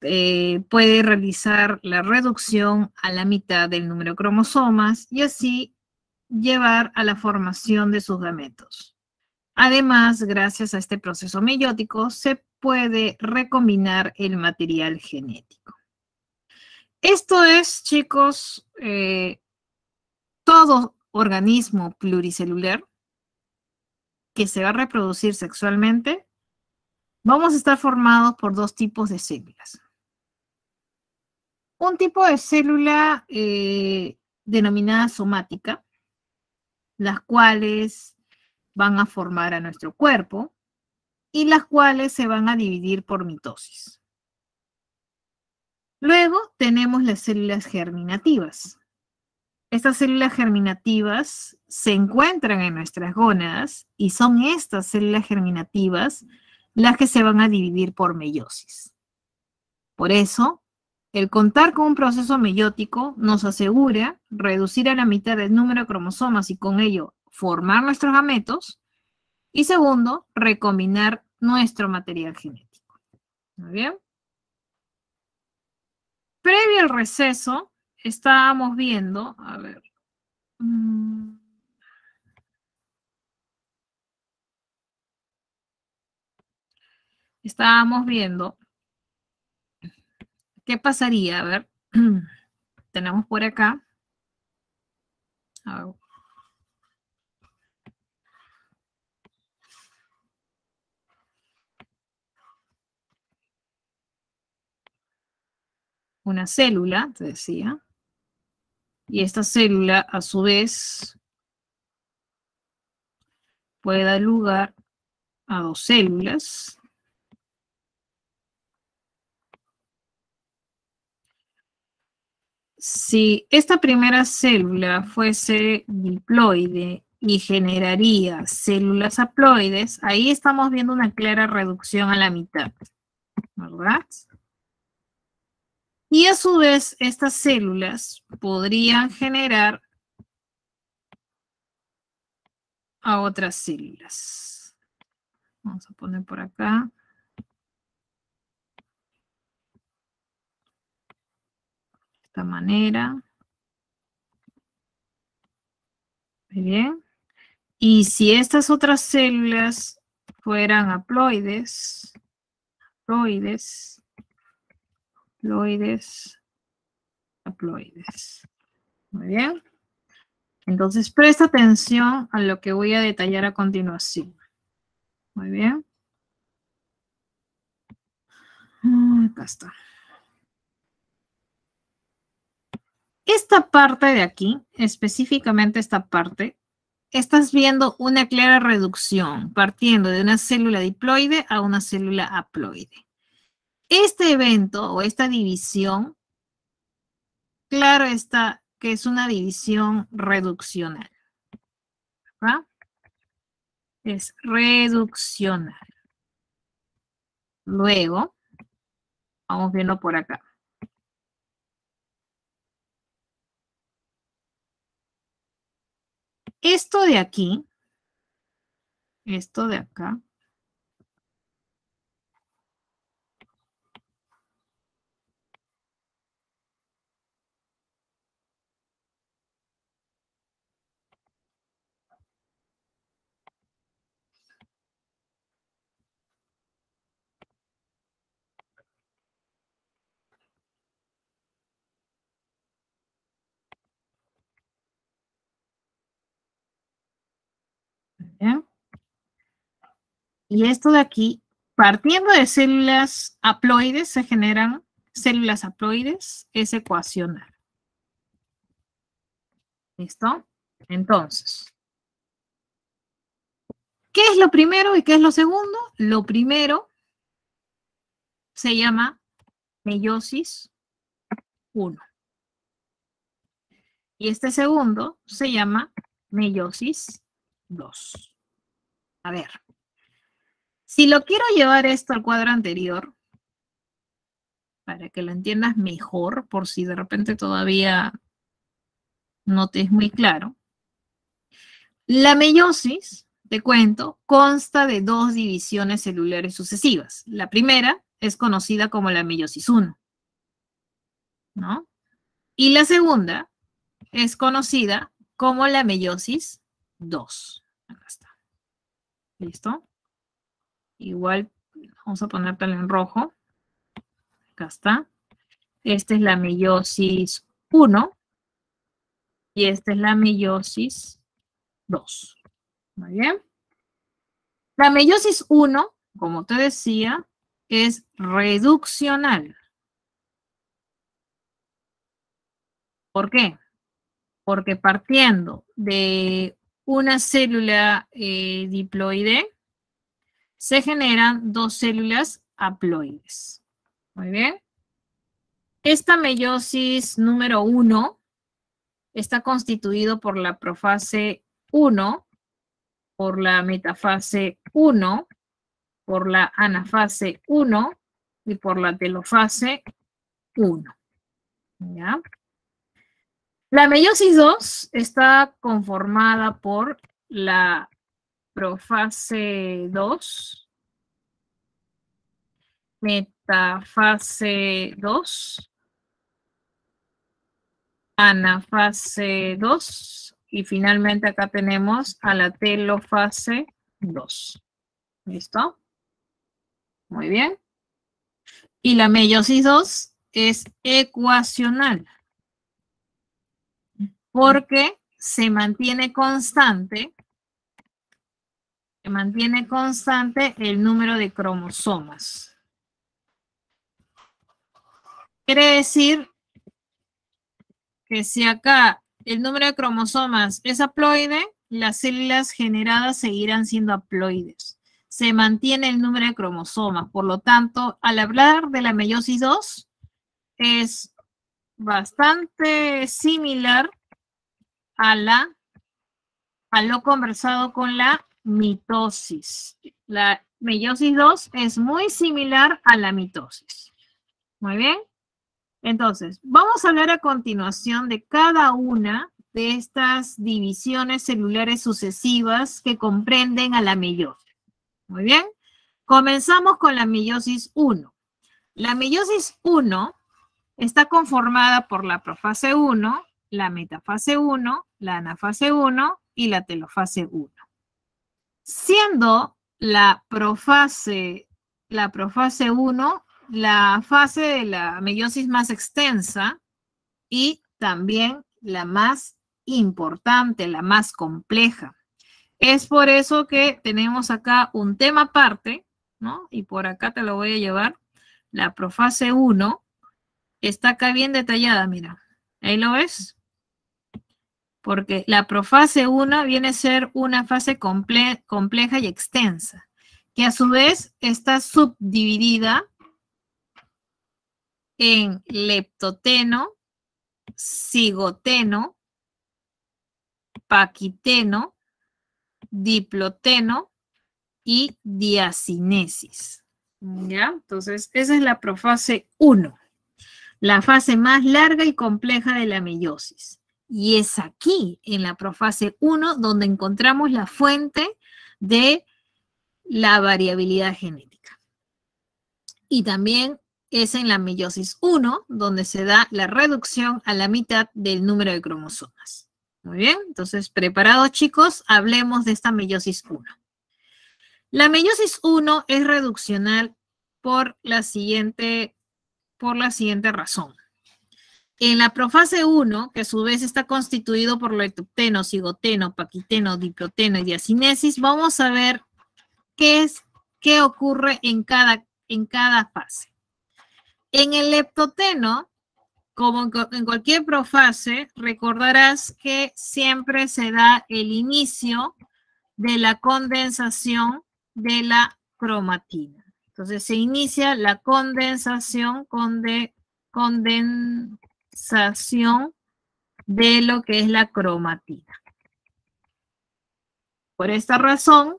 eh, puede realizar la reducción a la mitad del número de cromosomas y así llevar a la formación de sus gametos. Además, gracias a este proceso meiótico, se puede recombinar el material genético. Esto es, chicos, eh, todo organismo pluricelular que se va a reproducir sexualmente, vamos a estar formados por dos tipos de células. Un tipo de célula eh, denominada somática, las cuales van a formar a nuestro cuerpo y las cuales se van a dividir por mitosis. Luego tenemos las células germinativas. Estas células germinativas se encuentran en nuestras gónadas y son estas células germinativas las que se van a dividir por meiosis. Por eso, el contar con un proceso meiótico nos asegura reducir a la mitad el número de cromosomas y con ello formar nuestros gametos. Y segundo, recombinar nuestro material genético. ¿Muy bien? Previo al receso, estábamos viendo, a ver, mmm, estábamos viendo ¿Qué pasaría? A ver, tenemos por acá. Oh. Una célula, te decía. Y esta célula, a su vez, puede dar lugar a dos células. Si esta primera célula fuese diploide y generaría células haploides, ahí estamos viendo una clara reducción a la mitad, ¿verdad? Y a su vez, estas células podrían generar a otras células. Vamos a poner por acá. De esta manera. Muy bien. Y si estas otras células fueran haploides, haploides, haploides, haploides. Muy bien. Entonces, presta atención a lo que voy a detallar a continuación. Muy bien. Acá está. Esta parte de aquí, específicamente esta parte, estás viendo una clara reducción, partiendo de una célula diploide a una célula haploide. Este evento o esta división, claro está, que es una división reduccional, ¿verdad? Es reduccional. Luego, vamos viendo por acá. Esto de aquí, esto de acá, ¿bien? Y esto de aquí, partiendo de células haploides, se generan células haploides, es ecuacional. ¿Listo? Entonces, ¿qué es lo primero y qué es lo segundo? Lo primero se llama meiosis uno. Y este segundo se llama meiosis dos. A ver, si lo quiero llevar esto al cuadro anterior, para que lo entiendas mejor, por si de repente todavía no te es muy claro, la meiosis, te cuento, consta de dos divisiones celulares sucesivas. La primera es conocida como la meiosis uno, ¿no? Y la segunda es conocida como la meiosis dos. Acá está. ¿Listo? Igual vamos a ponértelo en rojo. Acá está. Esta es la meiosis uno y esta es la meiosis dos. Muy bien. La meiosis uno, como te decía, es reduccional. ¿Por qué? Porque partiendo de una célula eh, diploide, se generan dos células haploides. Muy bien. Esta meiosis número uno está constituido por la profase uno, por la metafase uno, por la anafase uno y por la telofase uno. ¿Ya? La meiosis dos está conformada por la profase dos, metafase dos, anafase dos y finalmente acá tenemos a la telofase dos. ¿Listo? Muy bien. Y la meiosis dos es ecuacional, porque se mantiene constante, se mantiene constante el número de cromosomas. Quiere decir que si acá el número de cromosomas es haploide, las células generadas seguirán siendo haploides. Se mantiene el número de cromosomas. Por lo tanto, al hablar de la meiosis dos, es bastante similar a la, a lo conversado con la mitosis. La meiosis dos es muy similar a la mitosis. Muy bien. Entonces, vamos a hablar a continuación de cada una de estas divisiones celulares sucesivas que comprenden a la meiosis. Muy bien, comenzamos con la meiosis uno. La meiosis uno está conformada por la profase uno, la metafase uno, la anafase uno y la telofase uno. Siendo la profase, la profase uno la fase de la meiosis más extensa y también la más importante, la más compleja. Es por eso que tenemos acá un tema aparte, ¿no? Y por acá te lo voy a llevar. La profase uno está acá bien detallada, mira. ¿Ahí lo ves? Porque la profase uno viene a ser una fase comple- compleja y extensa, que a su vez está subdividida en leptoteno, cigoteno, paquiteno, diploteno y diacinesis. ¿Ya? Entonces, esa es la profase uno, la fase más larga y compleja de la meiosis. Y es aquí, en la profase uno, donde encontramos la fuente de la variabilidad genética. Y también es en la meiosis uno donde se da la reducción a la mitad del número de cromosomas. Muy bien, entonces, preparados chicos, hablemos de esta meiosis uno. La meiosis uno es reduccional por la siguiente, por la siguiente razón. En la profase uno, que a su vez está constituido por leptoteno, cigoteno, paquiteno, diploteno y diacinesis, vamos a ver qué es, qué ocurre en cada, en cada fase. En el leptoteno, como en cualquier profase, recordarás que siempre se da el inicio de la condensación de la cromatina. Entonces se inicia la condensación, conde, condensación de lo que es la cromatina. Por esta razón,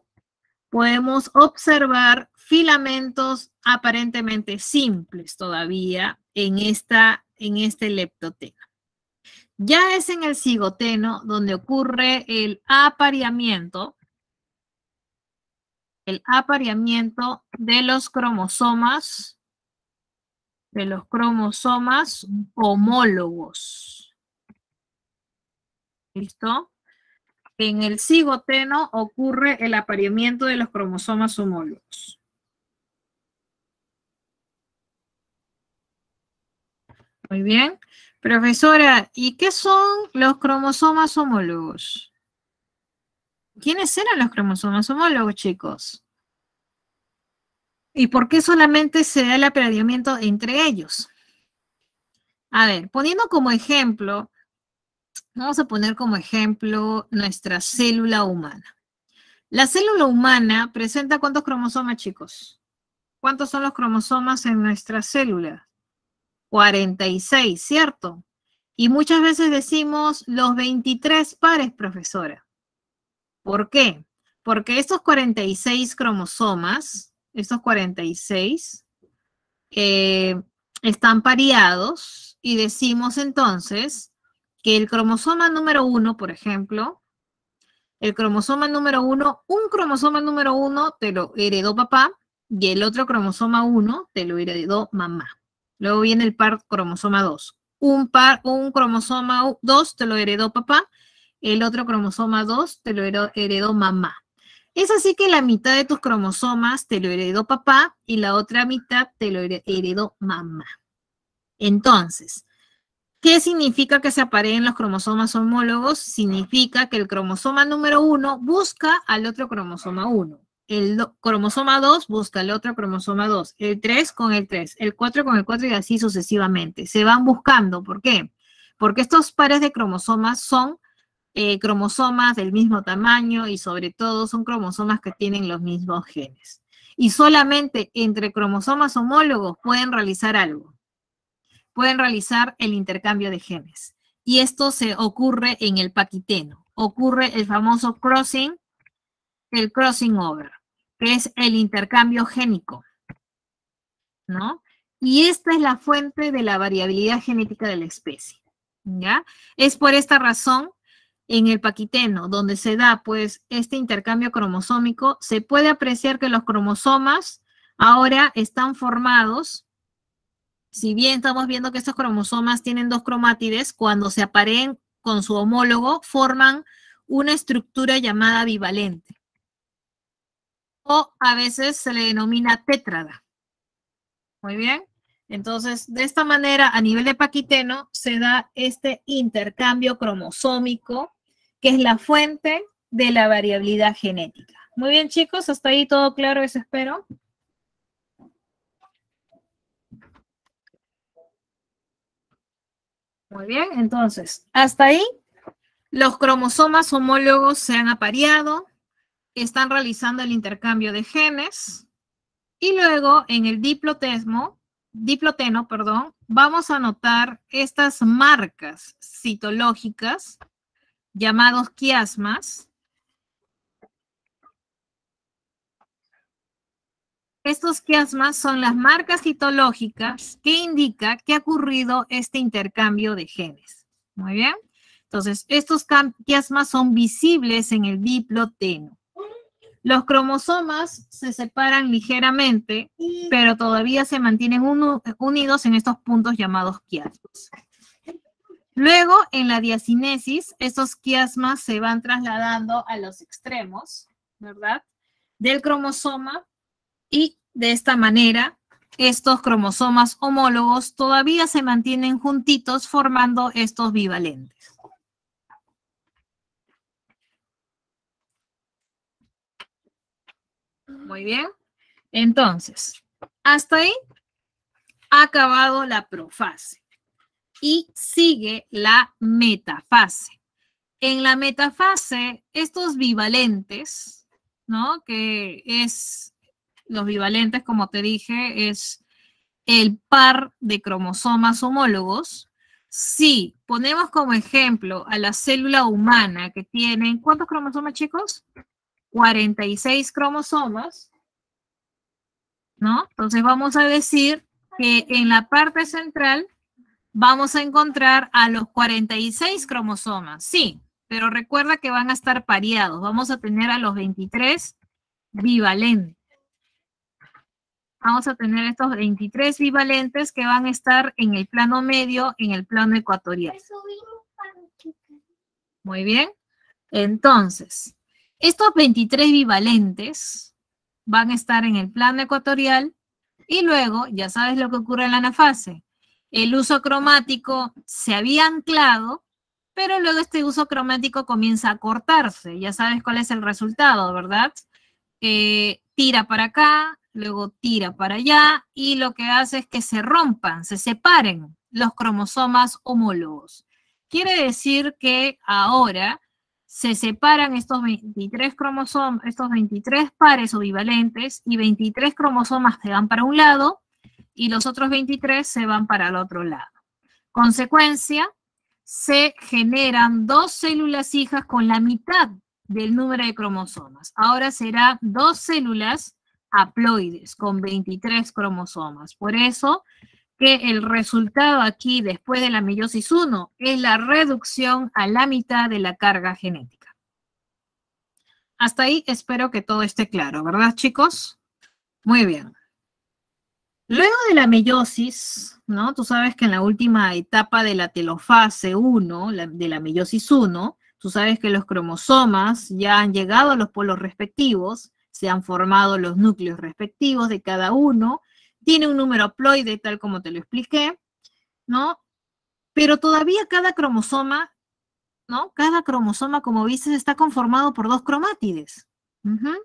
podemos observar filamentos aparentemente simples todavía en esta en este leptoteno. Ya es en el cigoteno donde ocurre el apareamiento, el apareamiento de los cromosomas, de los cromosomas homólogos. ¿Listo? En el cigoteno ocurre el apareamiento de los cromosomas homólogos. Muy bien. Profesora, ¿y qué son los cromosomas homólogos? ¿Quiénes eran los cromosomas homólogos, chicos? ¿Y por qué solamente se da el apareamiento entre ellos? A ver, poniendo como ejemplo, vamos a poner como ejemplo nuestra célula humana. La célula humana presenta ¿cuántos cromosomas, chicos? ¿Cuántos son los cromosomas en nuestra célula? cuarenta y seis, ¿cierto? Y muchas veces decimos los veintitrés pares, profesora. ¿Por qué? Porque estos cuarenta y seis cromosomas, estos cuarenta y seis, eh, están pareados y decimos entonces que el cromosoma número uno, por ejemplo, el cromosoma número uno, un cromosoma número uno te lo heredó papá y el otro cromosoma uno te lo heredó mamá. Luego viene el par cromosoma dos. Un, par, un cromosoma dos te lo heredó papá, el otro cromosoma dos te lo heredó, heredó mamá. Es así que la mitad de tus cromosomas te lo heredó papá y la otra mitad te lo heredó mamá. Entonces, ¿qué significa que se apareen los cromosomas homólogos? Significa que el cromosoma número uno busca al otro cromosoma uno. El cromosoma dos busca al otro cromosoma dos. El tres con el tres. El cuatro con el cuatro y así sucesivamente. Se van buscando. ¿Por qué? Porque estos pares de cromosomas son eh, cromosomas del mismo tamaño y sobre todo son cromosomas que tienen los mismos genes. Y solamente entre cromosomas homólogos pueden realizar algo. Pueden realizar el intercambio de genes. Y esto se ocurre en el paquiteno. Ocurre el famoso crossing, el crossing over, que es el intercambio génico, ¿no? Y esta es la fuente de la variabilidad genética de la especie, ¿ya? Es por esta razón, en el paquiteno, donde se da, pues, este intercambio cromosómico, se puede apreciar que los cromosomas ahora están formados. Si bien estamos viendo que estos cromosomas tienen dos cromátides, cuando se apareen con su homólogo, forman una estructura llamada bivalente. O a veces se le denomina tétrada. Muy bien. Entonces, de esta manera, a nivel de paquiteno, se da este intercambio cromosómico, que es la fuente de la variabilidad genética. Muy bien, chicos. Hasta ahí todo claro, eso espero. Muy bien, entonces, hasta ahí los cromosomas homólogos se han apareado, están realizando el intercambio de genes y luego en el diploteno, diploteno, perdón, vamos a notar estas marcas citológicas llamados quiasmas. Estos quiasmas son las marcas citológicas que indican que ha ocurrido este intercambio de genes. Muy bien. Entonces, estos quiasmas son visibles en el diploteno. Los cromosomas se separan ligeramente, pero todavía se mantienen unidos en estos puntos llamados quiasmas. Luego, en la diacinesis, estos quiasmas se van trasladando a los extremos, ¿verdad?, del cromosoma. Y de esta manera, estos cromosomas homólogos todavía se mantienen juntitos formando estos bivalentes. Muy bien. Entonces, hasta ahí ha acabado la profase. Y sigue la metafase. En la metafase, estos bivalentes, ¿no?, que es... Los bivalentes, como te dije, es el par de cromosomas homólogos. Si ponemos como ejemplo a la célula humana que tiene, ¿cuántos cromosomas, chicos? cuarenta y seis cromosomas, ¿no? Entonces vamos a decir que en la parte central vamos a encontrar a los cuarenta y seis cromosomas. Sí, pero recuerda que van a estar pareados. Vamos a tener a los veintitrés bivalentes. Vamos a tener estos veintitrés bivalentes que van a estar en el plano medio, en el plano ecuatorial. Muy bien. Entonces, estos veintitrés bivalentes van a estar en el plano ecuatorial y luego, ya sabes lo que ocurre en la anafase. El uso cromático se había anclado, pero luego este uso cromático comienza a cortarse. Ya sabes cuál es el resultado, ¿verdad? Eh, tira para acá. Luego tira para allá y lo que hace es que se rompan, se separen los cromosomas homólogos. Quiere decir que ahora se separan estos veintitrés cromosomas, estos veintitrés pares o bivalentes y veintitrés cromosomas se van para un lado y los otros veintitrés se van para el otro lado. Consecuencia, se generan dos células hijas con la mitad del número de cromosomas. Ahora serán dos células haploides con veintitrés cromosomas. Por eso que el resultado aquí después de la meiosis uno es la reducción a la mitad de la carga genética. Hasta ahí espero que todo esté claro, ¿verdad, chicos? Muy bien. Luego de la meiosis, ¿no? Tú sabes que en la última etapa de la telofase uno, la, de la meiosis uno, tú sabes que los cromosomas ya han llegado a los polos respectivos. Se han formado los núcleos respectivos de cada uno, tiene un número haploide tal como te lo expliqué, ¿no? Pero todavía cada cromosoma, ¿no? Cada cromosoma, como viste, está conformado por dos cromátides. Uh-huh.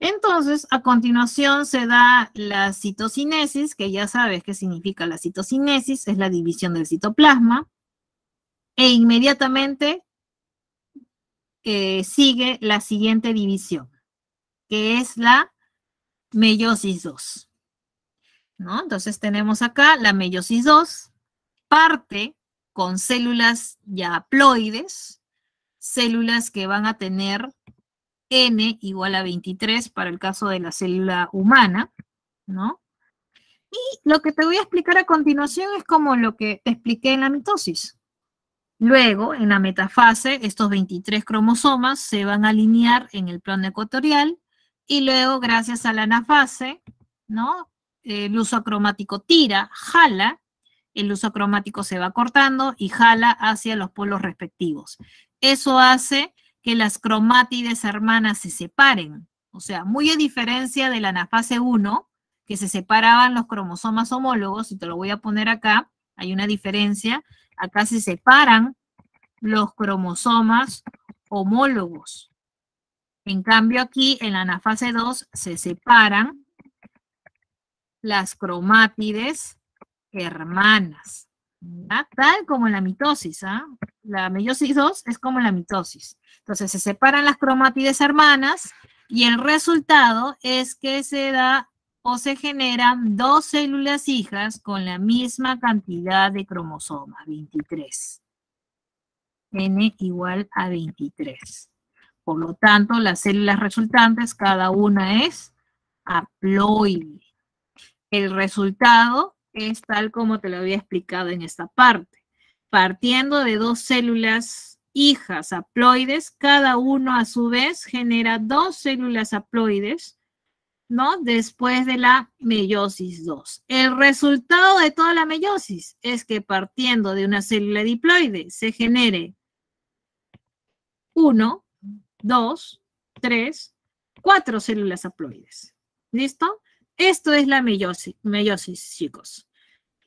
Entonces, a continuación se da la citocinesis, que ya sabes qué significa la citocinesis, es la división del citoplasma, e inmediatamente eh, sigue la siguiente división, que es la meiosis dos. ¿No? Entonces tenemos acá la meiosis dos, parte con células ya haploides, células que van a tener n igual a veintitrés para el caso de la célula humana, ¿no? Y lo que te voy a explicar a continuación es como lo que te expliqué en la mitosis. Luego, en la metafase, estos veintitrés cromosomas se van a alinear en el plano ecuatorial y luego, gracias a la anafase, ¿no? El uso acromático tira, jala, el uso acromático se va cortando y jala hacia los polos respectivos. Eso hace que las cromátides hermanas se separen. O sea, muy a diferencia de la anafase uno, que se separaban los cromosomas homólogos, y te lo voy a poner acá, hay una diferencia. Acá se separan los cromosomas homólogos. En cambio aquí, en la anafase dos, se separan las cromátides hermanas, ¿verdad? Tal como en la mitosis, ¿ah? La meiosis dos es como en la mitosis. Entonces se separan las cromátides hermanas y el resultado es que se da o se generan dos células hijas con la misma cantidad de cromosomas, veintitrés. N igual a veintitrés. Por lo tanto, las células resultantes, cada una es haploide. El resultado es tal como te lo había explicado en esta parte. Partiendo de dos células hijas haploides, cada uno a su vez genera dos células haploides, ¿no? Después de la meiosis dos. El resultado de toda la meiosis es que partiendo de una célula diploide se genere uno, dos, tres, cuatro células haploides. ¿Listo? Esto es la meiosis, meiosis, chicos,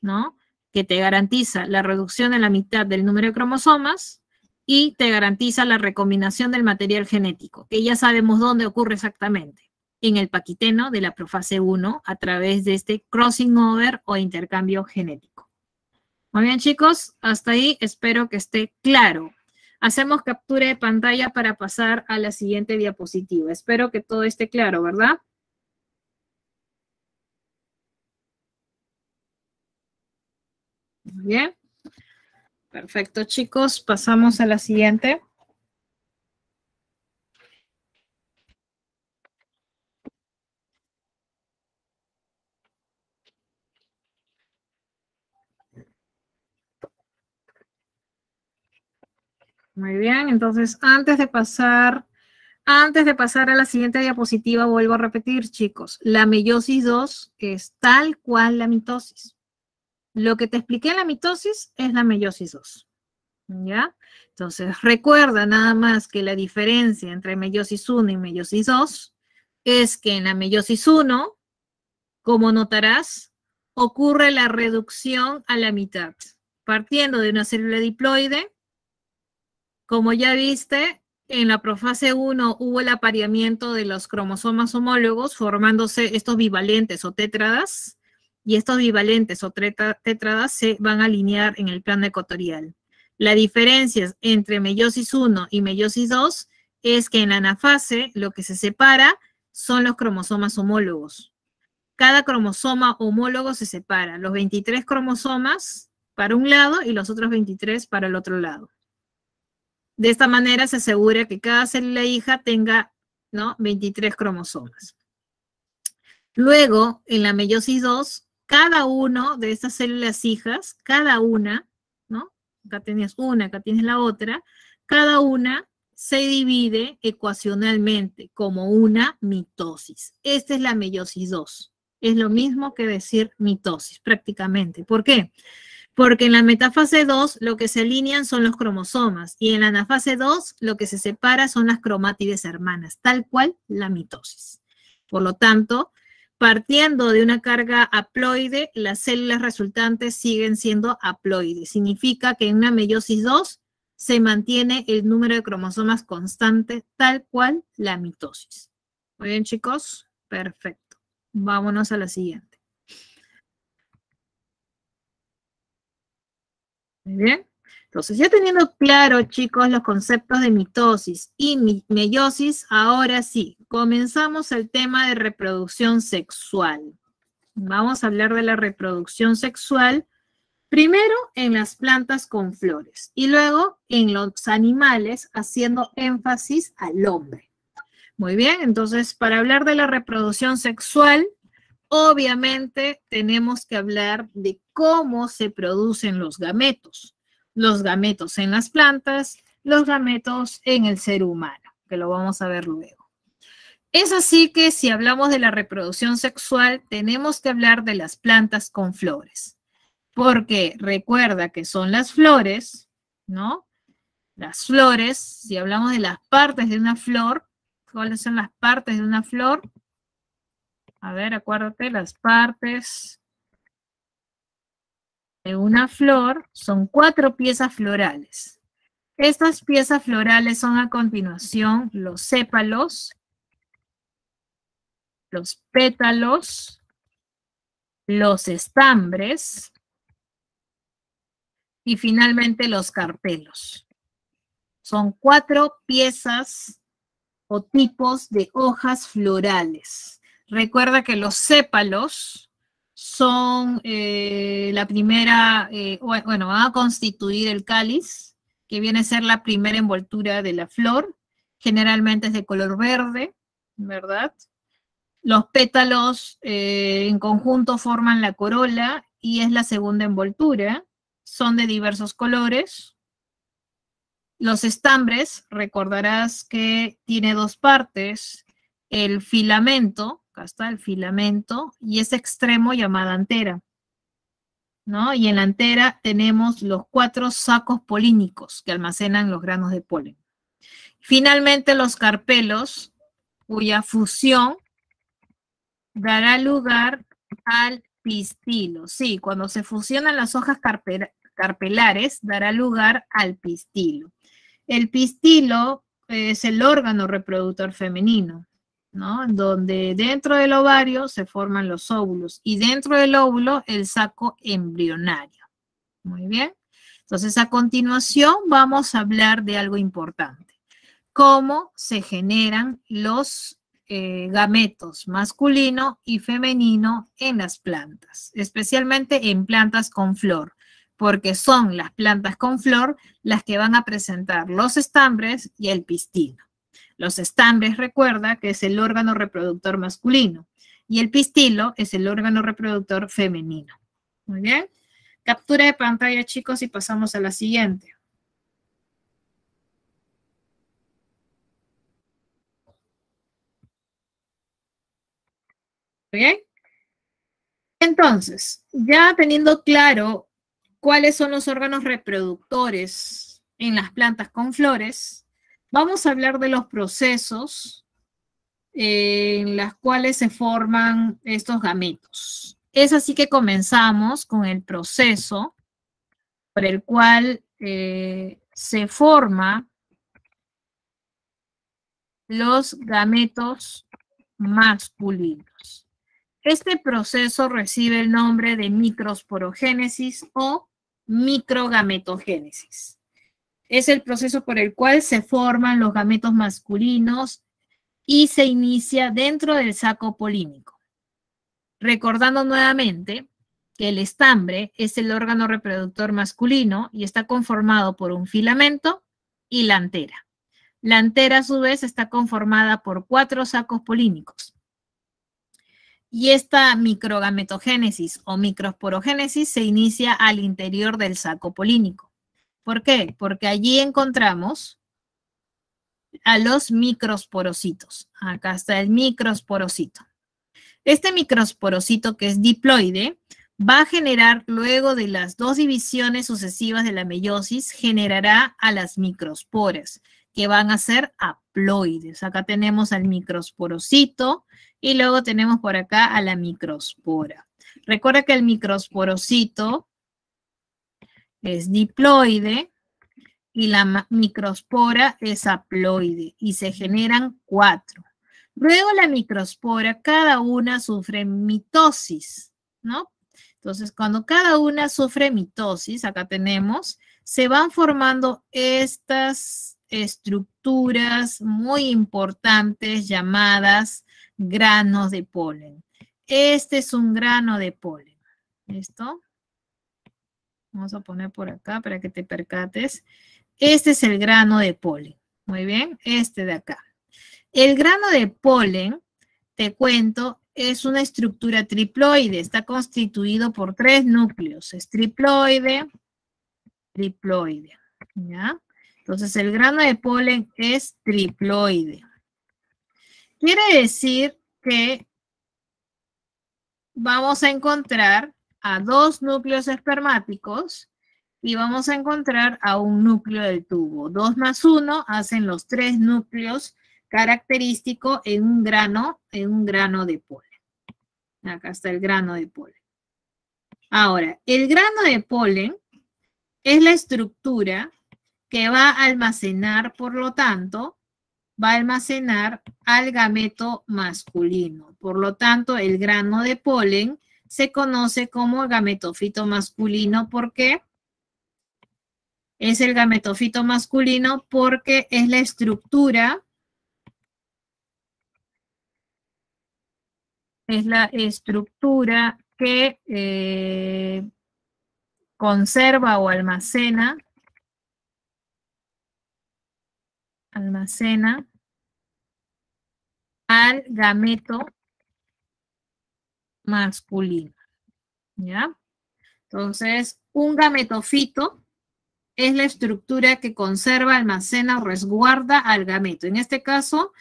¿no? Que te garantiza la reducción de la mitad del número de cromosomas y te garantiza la recombinación del material genético, que ya sabemos dónde ocurre exactamente. En el paquiteno de la profase uno a través de este crossing over o intercambio genético. Muy bien, chicos, hasta ahí espero que esté claro. Hacemos captura de pantalla para pasar a la siguiente diapositiva. Espero que todo esté claro, ¿verdad? Muy bien. Perfecto, chicos, pasamos a la siguiente. Muy bien, entonces antes de pasar, antes de pasar a la siguiente diapositiva, vuelvo a repetir, chicos, la meiosis dos es tal cual la mitosis. Lo que te expliqué en la mitosis es la meiosis dos, ¿ya? Entonces recuerda nada más que la diferencia entre meiosis uno y meiosis dos es que en la meiosis uno, como notarás, ocurre la reducción a la mitad, partiendo de una célula diploide. Como ya viste, en la profase uno hubo el apareamiento de los cromosomas homólogos formándose estos bivalentes o tétradas, y estos bivalentes o tétradas se van a alinear en el plano ecuatorial. La diferencia entre meiosis uno y meiosis dos es que en la anafase lo que se separa son los cromosomas homólogos. Cada cromosoma homólogo se separa, los veintitrés cromosomas para un lado y los otros veintitrés para el otro lado. De esta manera se asegura que cada célula hija tenga, ¿no?, veintitrés cromosomas. Luego, en la meiosis dos, cada uno de estas células hijas, cada una, ¿no? Acá tienes una, acá tienes la otra, cada una se divide ecuacionalmente como una mitosis. Esta es la meiosis dos. Es lo mismo que decir mitosis prácticamente. ¿Por qué? Porque en la metafase dos lo que se alinean son los cromosomas y en la anafase dos lo que se separa son las cromátides hermanas, tal cual la mitosis. Por lo tanto, Partiendo de una carga haploide, las células resultantes siguen siendo haploides. Significa que en una meiosis dos se mantiene el número de cromosomas constante, tal cual la mitosis. Muy bien, chicos. Perfecto. Vámonos a la siguiente. Muy bien. Entonces, ya teniendo claro, chicos, los conceptos de mitosis y meiosis, ahora sí, comenzamos el tema de reproducción sexual. Vamos a hablar de la reproducción sexual, primero en las plantas con flores y luego en los animales, haciendo énfasis al hombre. Muy bien, entonces, para hablar de la reproducción sexual, obviamente tenemos que hablar de cómo se producen los gametos. Los gametos en las plantas, los gametos en el ser humano, que lo vamos a ver luego. Es así que si hablamos de la reproducción sexual, tenemos que hablar de las plantas con flores, porque recuerda que son las flores, ¿no? Las flores, si hablamos de las partes de una flor, ¿cuáles son las partes de una flor? A ver, acuérdate, las partes de una flor son cuatro piezas florales. Estas piezas florales son a continuación los sépalos, los pétalos, los estambres y finalmente los carpelos. Son cuatro piezas o tipos de hojas florales. Recuerda que los sépalos son eh, la primera, eh, bueno, van a constituir el cáliz, que viene a ser la primera envoltura de la flor, generalmente es de color verde, ¿verdad? Los pétalos eh, en conjunto forman la corola y es la segunda envoltura, son de diversos colores. Los estambres, recordarás que tiene dos partes, el filamento, acá está el filamento, y ese extremo llamada antera, ¿no? Y en la antera tenemos los cuatro sacos polínicos que almacenan los granos de polen. Finalmente los carpelos, cuya fusión dará lugar al pistilo. Sí, cuando se fusionan las hojas carpe- carpelares, dará lugar al pistilo. El pistilo es el órgano reproductor femenino, ¿no? Donde dentro del ovario se forman los óvulos y dentro del óvulo el saco embrionario. Muy bien. Entonces, a continuación vamos a hablar de algo importante. Cómo se generan los eh, gametos masculino y femenino en las plantas, especialmente en plantas con flor, porque son las plantas con flor las que van a presentar los estambres y el pistilo. Los estambres, recuerda, que es el órgano reproductor masculino y el pistilo es el órgano reproductor femenino. Muy bien. Captura de pantalla, chicos, y pasamos a la siguiente. Muy bien. Entonces, ya teniendo claro cuáles son los órganos reproductores en las plantas con flores, vamos a hablar de los procesos en los cuales se forman estos gametos. Es así que comenzamos con el proceso por el cual eh, se forman los gametos masculinos. Este proceso recibe el nombre de microsporogénesis o microgametogénesis. Es el proceso por el cual se forman los gametos masculinos y se inicia dentro del saco polínico. Recordando nuevamente que el estambre es el órgano reproductor masculino y está conformado por un filamento y la antera. La antera a su vez está conformada por cuatro sacos polínicos. Y esta microgametogénesis o microsporogénesis se inicia al interior del saco polínico. ¿Por qué? Porque allí encontramos a los microsporocitos. Acá está el microsporocito. Este microsporocito, que es diploide, va a generar, luego de las dos divisiones sucesivas de la meiosis, generará a las microsporas, que van a ser haploides. Acá tenemos al microsporocito Y luego tenemos por acá a la microspora. Recuerda que el microsporocito es diploide y la microspora es haploide y se generan cuatro. Luego la microspora, cada una sufre mitosis, ¿no? Entonces, cuando cada una sufre mitosis, acá tenemos, se van formando estas estructuras muy importantes llamadas granos de polen. Este es un grano de polen. ¿Listo? Vamos a poner por acá para que te percates. Este es el grano de polen. Muy bien, este de acá. El grano de polen, te cuento, es una estructura triploide. Está constituido por tres núcleos. Es triploide, triploide. ¿Ya? Entonces, el grano de polen es triploide. Quiere decir que vamos a encontrar a dos núcleos espermáticos y vamos a encontrar a un núcleo del tubo. Dos más uno hacen los tres núcleos característico en un grano, en un grano de polen. Acá está el grano de polen. Ahora, el grano de polen es la estructura que va a almacenar, por lo tanto, va a almacenar al gameto masculino. Por lo tanto, el grano de polen se conoce como gametofito masculino. ¿Por qué? Es el gametofito masculino porque es la estructura es la estructura que eh, conserva o almacena, almacena al gameto masculino, ¿ya? Entonces, un gametofito es la estructura que conserva, almacena o resguarda al gameto. En este caso,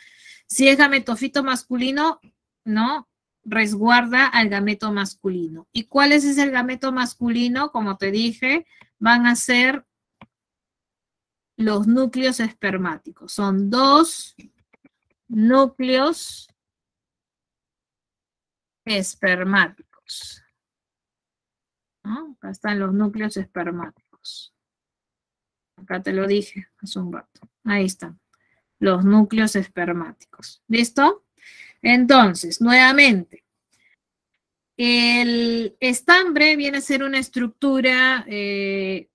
si es gametofito masculino, ¿no?, resguarda al gameto masculino. ¿Y cuál es el gameto masculino? Como te dije, van a ser los núcleos espermáticos. Son dos núcleos espermáticos, ¿no? Acá están los núcleos espermáticos. Acá te lo dije hace un rato. Ahí están los núcleos espermáticos. ¿Listo? Entonces, nuevamente, el estambre viene a ser una estructura eh,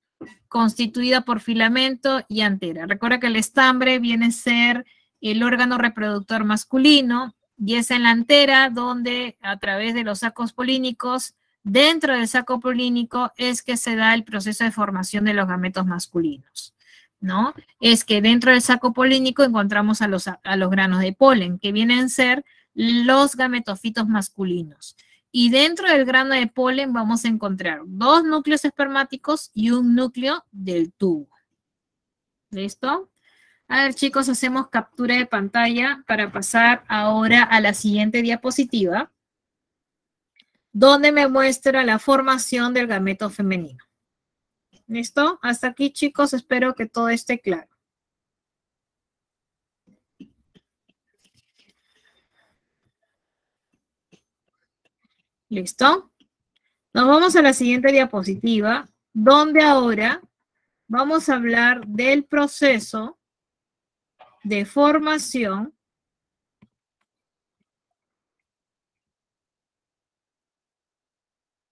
constituida por filamento y antera. Recuerda que el estambre viene a ser el órgano reproductor masculino y es en la antera donde a través de los sacos polínicos, dentro del saco polínico es que se da el proceso de formación de los gametos masculinos, ¿no? Es que dentro del saco polínico encontramos a los, a los granos de polen que vienen a ser los gametofitos masculinos. Y dentro del grano de polen vamos a encontrar dos núcleos espermáticos y un núcleo del tubo. ¿Listo? A ver, chicos, hacemos captura de pantalla para pasar ahora a la siguiente diapositiva, donde me muestra la formación del gameto femenino. ¿Listo? Hasta aquí, chicos, espero que todo esté claro. ¿Listo? Nos vamos a la siguiente diapositiva, donde ahora vamos a hablar del proceso de formación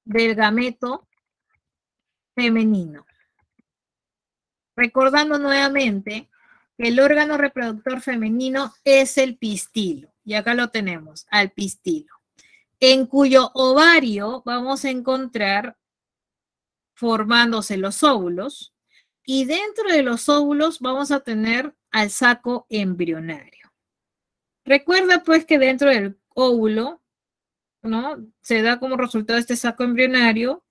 del gameto femenino. Recordando nuevamente que el órgano reproductor femenino es el pistilo, y acá lo tenemos, al pistilo, en cuyo ovario vamos a encontrar formándose los óvulos, y dentro de los óvulos vamos a tener al saco embrionario. Recuerda pues que dentro del óvulo, ¿no?, se da como resultado este saco embrionario,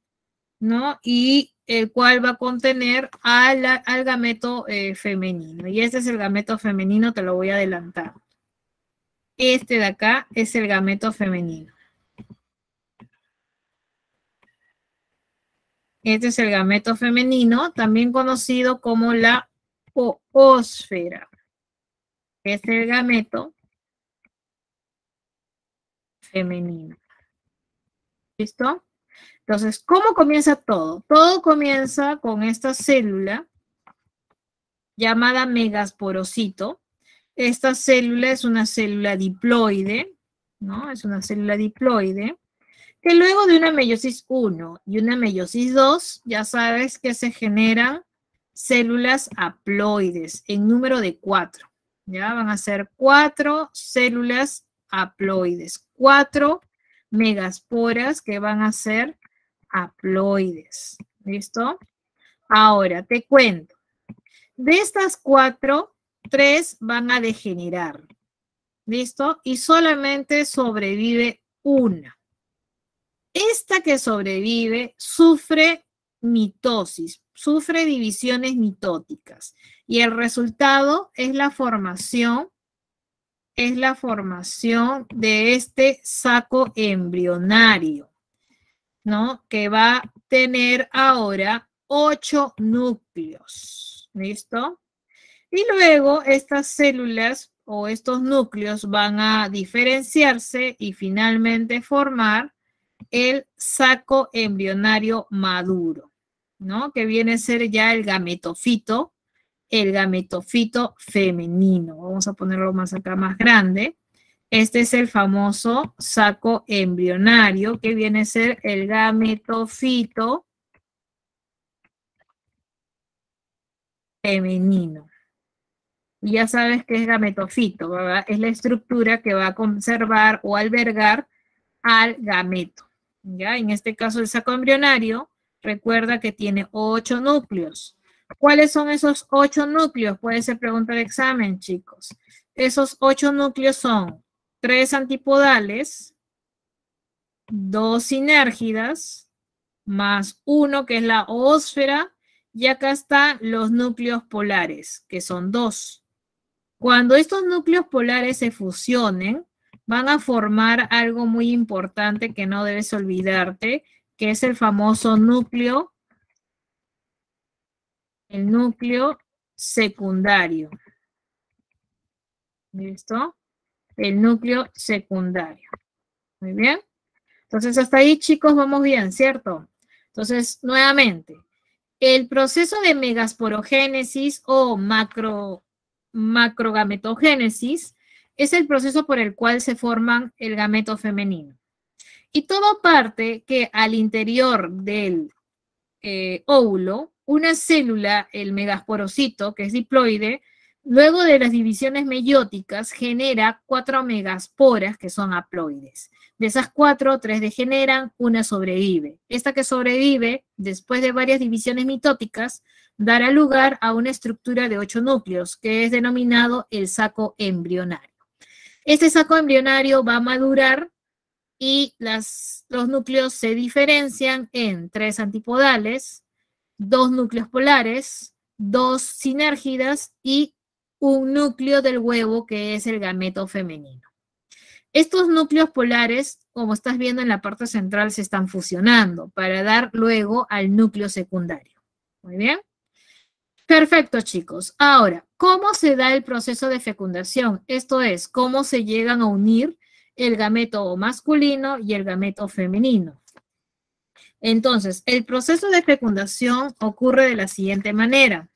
¿no?, y el cual va a contener al, al gameto eh, femenino. Y este es el gameto femenino, te lo voy a adelantar. Este de acá es el gameto femenino. Este es el gameto femenino, también conocido como la oósfera. Es el gameto femenina. ¿Listo? Entonces, ¿cómo comienza todo? Todo comienza con esta célula llamada megasporocito. Esta célula es una célula diploide, ¿no? Es una célula diploide que luego de una meiosis uno y una meiosis dos, ya sabes que se generan células haploides en número de cuatro. Ya van a ser cuatro células haploides, cuatro megasporas que van a ser haploides. ¿Listo? Ahora, te cuento. De estas cuatro, tres van a degenerar. ¿Listo? Y solamente sobrevive una. Esta que sobrevive sufre mitosis, sufre divisiones mitóticas. Y el resultado es la formación es la formación de este saco embrionario, ¿no? Que va a tener ahora ocho núcleos, ¿listo? Y luego estas células o estos núcleos van a diferenciarse y finalmente formar el saco embrionario maduro, ¿no? Que viene a ser ya el gametofito, el gametofito femenino. Vamos a ponerlo más acá, más grande. Este es el famoso saco embrionario que viene a ser el gametofito femenino. Y ya sabes que es gametofito, ¿verdad? Es la estructura que va a conservar o albergar al gameto, ¿ya? En este caso el saco embrionario, recuerda que tiene ocho núcleos. ¿Cuáles son esos ocho núcleos? Puede ser pregunta de examen, chicos. Esos ocho núcleos son tres antipodales, dos sinérgidas, más uno que es la oósfera, y acá están los núcleos polares, que son dos. Cuando estos núcleos polares se fusionen, van a formar algo muy importante que no debes olvidarte, que es el famoso núcleo el núcleo secundario. ¿Listo? El núcleo secundario. Muy bien. Entonces, hasta ahí, chicos, vamos bien, ¿cierto? Entonces, nuevamente, el proceso de megasporogénesis o macro, macrogametogénesis es el proceso por el cual se forman el gameto femenino. Y todo parte que al interior del eh, óvulo, una célula, el megasporocito, que es diploide, luego de las divisiones meióticas genera cuatro megasporas que son haploides. De esas cuatro, tres degeneran, una sobrevive. Esta que sobrevive, después de varias divisiones mitóticas, dará lugar a una estructura de ocho núcleos, que es denominado el saco embrionario. Este saco embrionario va a madurar y las, los núcleos se diferencian en tres antipodales, dos núcleos polares, dos sinérgidas y un núcleo del huevo que es el gameto femenino. Estos núcleos polares, como estás viendo en la parte central, se están fusionando para dar luego al núcleo secundario. Muy bien. Perfecto, chicos. Ahora, ¿cómo se da el proceso de fecundación? Esto es, ¿cómo se llegan a unir el gameto masculino y el gameto femenino? Entonces, el proceso de fecundación ocurre de la siguiente manera,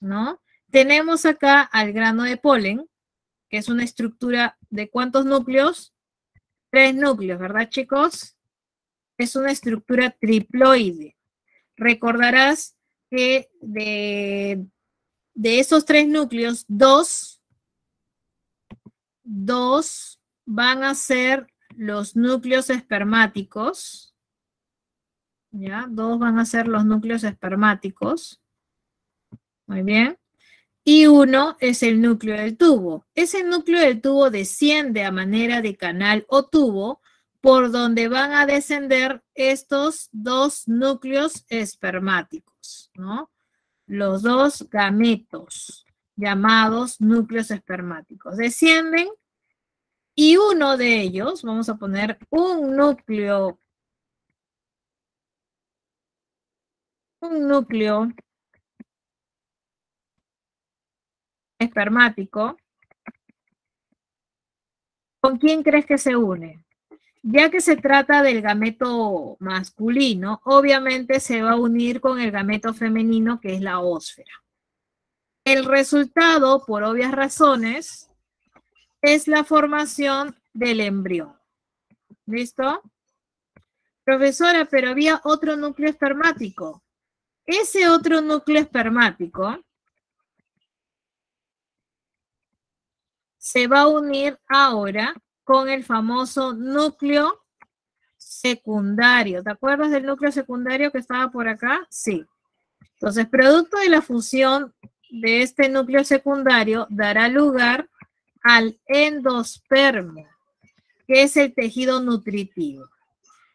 ¿no? Tenemos acá al grano de polen, que es una estructura de ¿cuántos núcleos? Tres núcleos, ¿verdad, chicos? Es una estructura triploide. Recordarás que de, de esos tres núcleos, dos, dos van a ser los núcleos espermáticos. ¿Ya? Dos van a ser los núcleos espermáticos. Muy bien. Y uno es el núcleo del tubo. Ese núcleo del tubo desciende a manera de canal o tubo por donde van a descender estos dos núcleos espermáticos, ¿no? Los dos gametos, llamados núcleos espermáticos. Descienden y uno de ellos, vamos a poner un núcleo un núcleo espermático, ¿con quién crees que se une? Ya que se trata del gameto masculino, obviamente se va a unir con el gameto femenino, que es la ósfera. El resultado, por obvias razones, es la formación del embrión. ¿Listo? Profesora, pero había otro núcleo espermático. Ese otro núcleo espermático se va a unir ahora con el famoso núcleo secundario. ¿Te acuerdas del núcleo secundario que estaba por acá? Sí. Entonces, producto de la fusión de este núcleo secundario dará lugar al endosperma, que es el tejido nutritivo.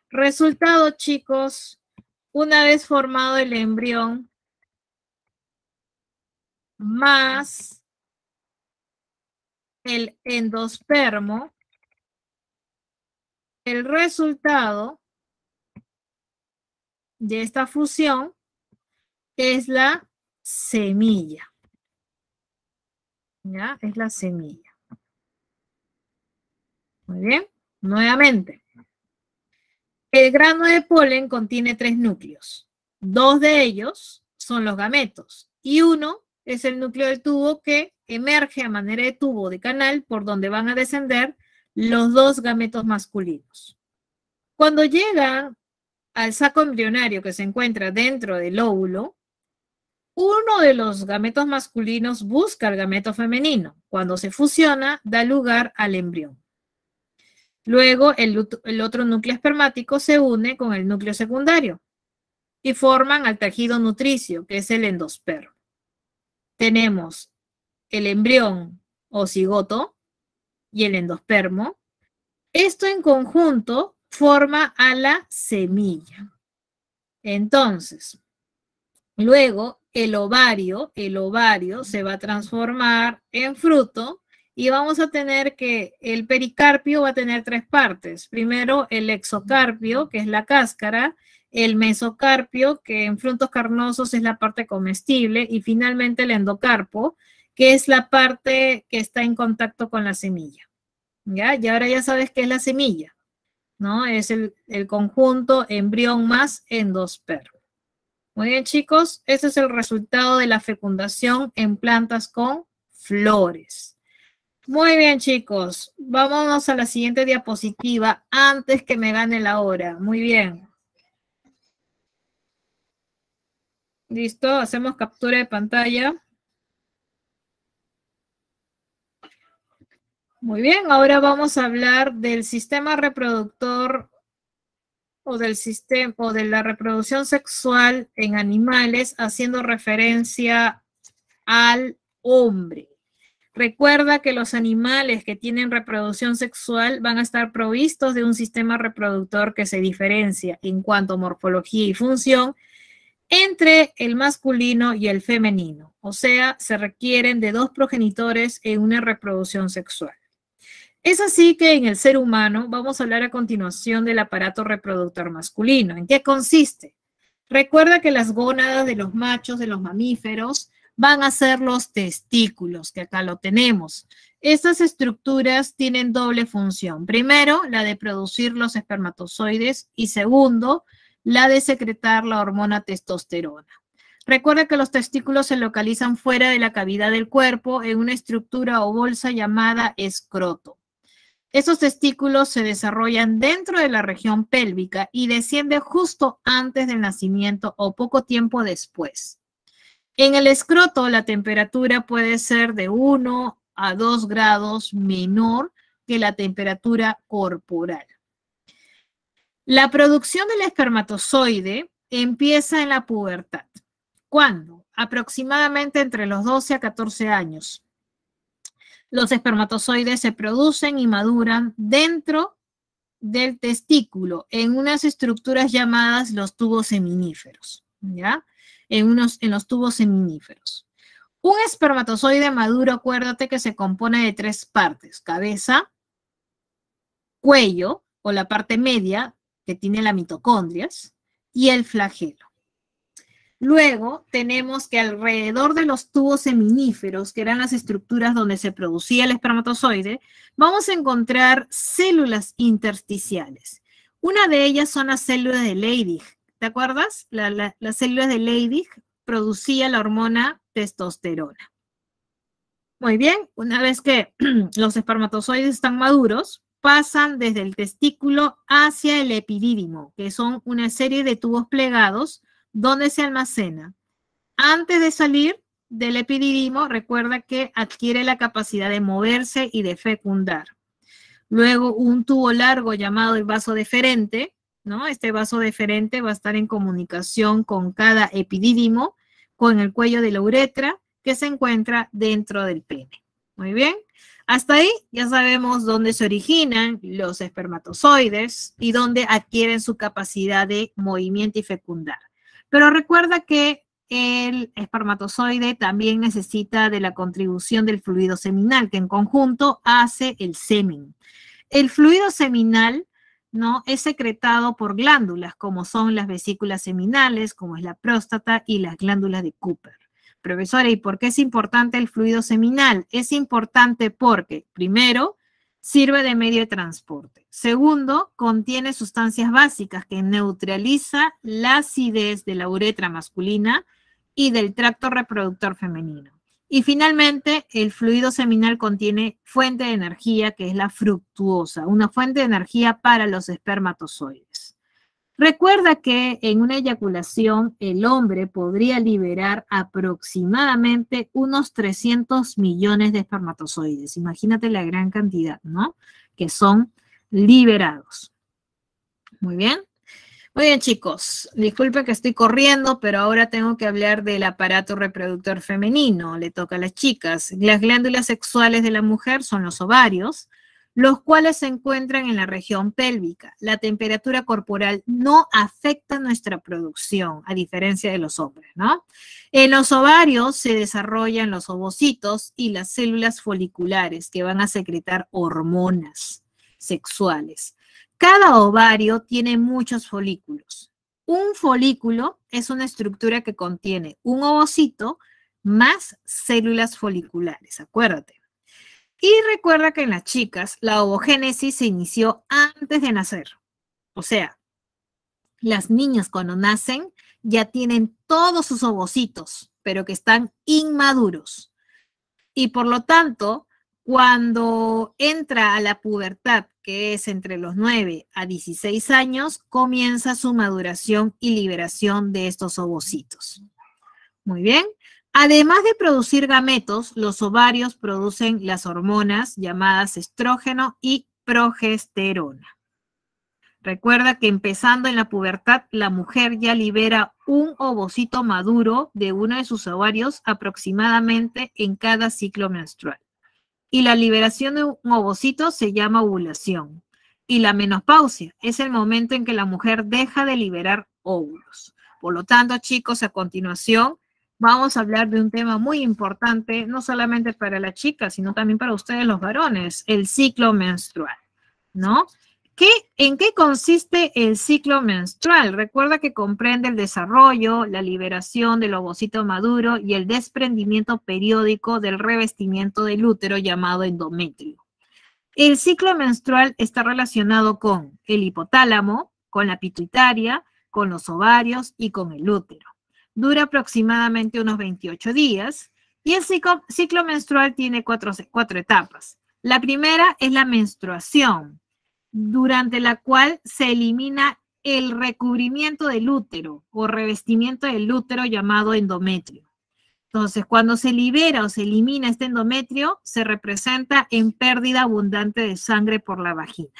Resultado, chicos, una vez formado el embrión, más el endospermo, el resultado de esta fusión es la semilla. Ya, es la semilla. Muy bien, nuevamente. El grano de polen contiene tres núcleos. Dos de ellos son los gametos y uno es el núcleo del tubo que emerge a manera de tubo de canal por donde van a descender los dos gametos masculinos. Cuando llegan al saco embrionario que se encuentra dentro del óvulo, uno de los gametos masculinos busca al gameto femenino. Cuando se fusiona, da lugar al embrión. Luego, el, el otro núcleo espermático se une con el núcleo secundario y forman al tejido nutricio, que es el endospermo. Tenemos el embrión o cigoto y el endospermo. Esto en conjunto forma a la semilla. Entonces, luego el ovario, el ovario se va a transformar en fruto y vamos a tener que el pericarpio va a tener tres partes. Primero el exocarpio, que es la cáscara, el mesocarpio, que en frutos carnosos es la parte comestible, y finalmente el endocarpo, que es la parte que está en contacto con la semilla. ¿Ya? Y ahora ya sabes qué es la semilla, ¿no? Es el, el conjunto embrión más endospermo. Muy bien, chicos, ese es el resultado de la fecundación en plantas con flores. Muy bien, chicos, vámonos a la siguiente diapositiva antes que me gane la hora. Muy bien. Listo, hacemos captura de pantalla. Muy bien, ahora vamos a hablar del sistema reproductor o del sistema o de la reproducción sexual en animales, haciendo referencia al hombre. Recuerda que los animales que tienen reproducción sexual van a estar provistos de un sistema reproductor que se diferencia en cuanto a morfología y función entre el masculino y el femenino. O sea, se requieren de dos progenitores en una reproducción sexual. Es así que en el ser humano vamos a hablar a continuación del aparato reproductor masculino. ¿En qué consiste? Recuerda que las gónadas de los machos, de los mamíferos, van a ser los testículos, que acá lo tenemos. Estas estructuras tienen doble función. Primero, la de producir los espermatozoides y segundo, la de secretar la hormona testosterona. Recuerda que los testículos se localizan fuera de la cavidad del cuerpo en una estructura o bolsa llamada escroto. Estos testículos se desarrollan dentro de la región pélvica y descienden justo antes del nacimiento o poco tiempo después. En el escroto la temperatura puede ser de uno a dos grados menor que la temperatura corporal. La producción del espermatozoide empieza en la pubertad. ¿Cuándo? Aproximadamente entre los doce a catorce años. Los espermatozoides se producen y maduran dentro del testículo en unas estructuras llamadas los tubos seminíferos, ¿ya? En, unos, en los tubos seminíferos. Un espermatozoide maduro, acuérdate que se compone de tres partes: cabeza, cuello o la parte media, que tiene las mitocondrias, y el flagelo. Luego tenemos que alrededor de los tubos seminíferos, que eran las estructuras donde se producía el espermatozoide, vamos a encontrar células intersticiales. Una de ellas son las células de Leydig. ¿Te acuerdas? La, la, las células de Leydig producían la hormona testosterona. Muy bien, una vez que los espermatozoides están maduros, pasan desde el testículo hacia el epidídimo, que son una serie de tubos plegados donde se almacena. Antes de salir del epidídimo, recuerda que adquiere la capacidad de moverse y de fecundar. Luego un tubo largo llamado el vaso deferente, ¿no? Este vaso deferente va a estar en comunicación con cada epidídimo, con el cuello de la uretra, que se encuentra dentro del pene. Muy bien, hasta ahí ya sabemos dónde se originan los espermatozoides y dónde adquieren su capacidad de movimiento y fecundar. Pero recuerda que el espermatozoide también necesita de la contribución del fluido seminal, que en conjunto hace el semen. El fluido seminal, ¿no?, es secretado por glándulas, como son las vesículas seminales, como es la próstata y las glándulas de Cooper. Profesora, ¿y por qué es importante el fluido seminal? Es importante porque, primero, sirve de medio de transporte. Segundo, contiene sustancias básicas que neutraliza la acidez de la uretra masculina y del tracto reproductor femenino. Y finalmente, el fluido seminal contiene fuente de energía que es la fructuosa, una fuente de energía para los espermatozoides. Recuerda que en una eyaculación el hombre podría liberar aproximadamente unos trescientos millones de espermatozoides. Imagínate la gran cantidad, ¿no?, que son liberados. Muy bien. Muy bien, chicos. Disculpe que estoy corriendo, pero ahora tengo que hablar del aparato reproductor femenino. Le toca a las chicas. Las glándulas sexuales de la mujer son los ovarios, los cuales se encuentran en la región pélvica. La temperatura corporal no afecta nuestra producción, a diferencia de los hombres, ¿no? En los ovarios se desarrollan los ovocitos y las células foliculares que van a secretar hormonas sexuales. Cada ovario tiene muchos folículos. Un folículo es una estructura que contiene un ovocito más células foliculares, acuérdate. Y recuerda que en las chicas la ovogénesis se inició antes de nacer. O sea, las niñas cuando nacen ya tienen todos sus ovocitos, pero que están inmaduros. Y por lo tanto, cuando entra a la pubertad, que es entre los nueve a dieciséis años, comienza su maduración y liberación de estos ovocitos. Muy bien. Además de producir gametos, los ovarios producen las hormonas llamadas estrógeno y progesterona. Recuerda que empezando en la pubertad, la mujer ya libera un ovocito maduro de uno de sus ovarios aproximadamente en cada ciclo menstrual. Y la liberación de un ovocito se llama ovulación. Y la menopausia es el momento en que la mujer deja de liberar óvulos. Por lo tanto, chicos, a continuación vamos a hablar de un tema muy importante, no solamente para las chicas, sino también para ustedes los varones, el ciclo menstrual, ¿no? ¿Qué, ¿En qué consiste el ciclo menstrual? Recuerda que comprende el desarrollo, la liberación del ovocito maduro y el desprendimiento periódico del revestimiento del útero llamado endometrio. El ciclo menstrual está relacionado con el hipotálamo, con la pituitaria, con los ovarios y con el útero. Dura aproximadamente unos veintiocho días y el ciclo, ciclo menstrual tiene cuatro, cuatro etapas. La primera es la menstruación, durante la cual se elimina el recubrimiento del útero o revestimiento del útero llamado endometrio. Entonces, cuando se libera o se elimina este endometrio, se representa en pérdida abundante de sangre por la vagina.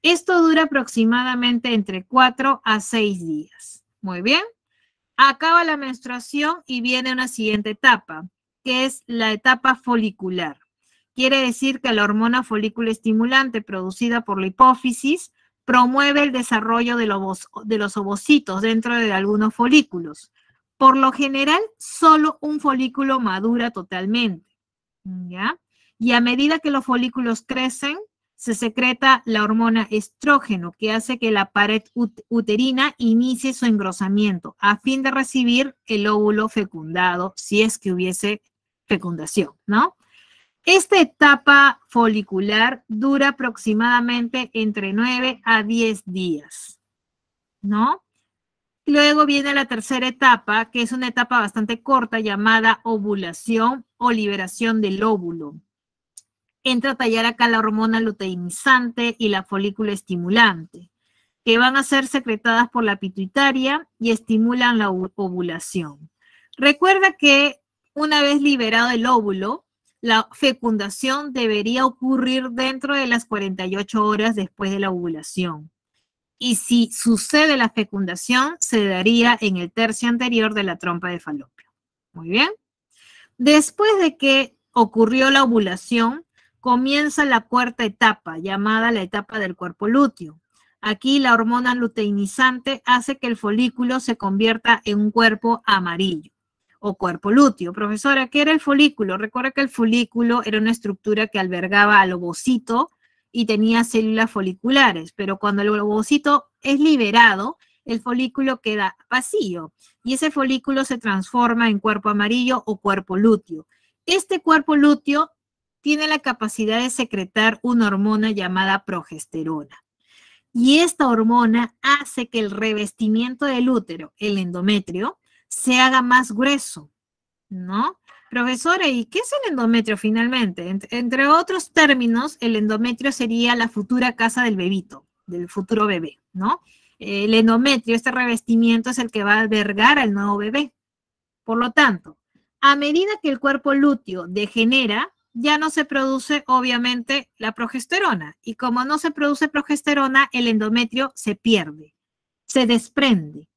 Esto dura aproximadamente entre cuatro a seis días. Muy bien. Acaba la menstruación y viene una siguiente etapa, que es la etapa folicular. Quiere decir que la hormona folículo estimulante producida por la hipófisis promueve el desarrollo de los, de los ovocitos dentro de algunos folículos. Por lo general, solo un folículo madura totalmente, ¿ya? Y a medida que los folículos crecen, se secreta la hormona estrógeno, que hace que la pared ut- uterina inicie su engrosamiento a fin de recibir el óvulo fecundado, si es que hubiese fecundación, ¿no? Esta etapa folicular dura aproximadamente entre nueve a diez días, ¿no? Luego viene la tercera etapa, que es una etapa bastante corta llamada ovulación o liberación del óvulo. Entra a tallar acá la hormona luteinizante y la folícula estimulante, que van a ser secretadas por la pituitaria y estimulan la ovulación. Recuerda que una vez liberado el óvulo, la fecundación debería ocurrir dentro de las cuarenta y ocho horas después de la ovulación. Y si sucede la fecundación, se daría en el tercio anterior de la trompa de Falopio. Muy bien. Después de que ocurrió la ovulación, comienza la cuarta etapa, llamada la etapa del cuerpo lúteo. Aquí la hormona luteinizante hace que el folículo se convierta en un cuerpo amarillo o cuerpo lúteo. Profesora, ¿qué era el folículo? Recuerda que el folículo era una estructura que albergaba al ovocito y tenía células foliculares, pero cuando el ovocito es liberado, el folículo queda vacío y ese folículo se transforma en cuerpo amarillo o cuerpo lúteo. Este cuerpo lúteo tiene la capacidad de secretar una hormona llamada progesterona. Y esta hormona hace que el revestimiento del útero, el endometrio, se haga más grueso, ¿no? Profesora, ¿y qué es el endometrio finalmente? Entre otros términos, el endometrio sería la futura casa del bebito, del futuro bebé, ¿no? El endometrio, este revestimiento, es el que va a albergar al nuevo bebé. Por lo tanto, a medida que el cuerpo lúteo degenera, ya no se produce, obviamente, la progesterona. Y como no se produce progesterona, el endometrio se pierde, se desprende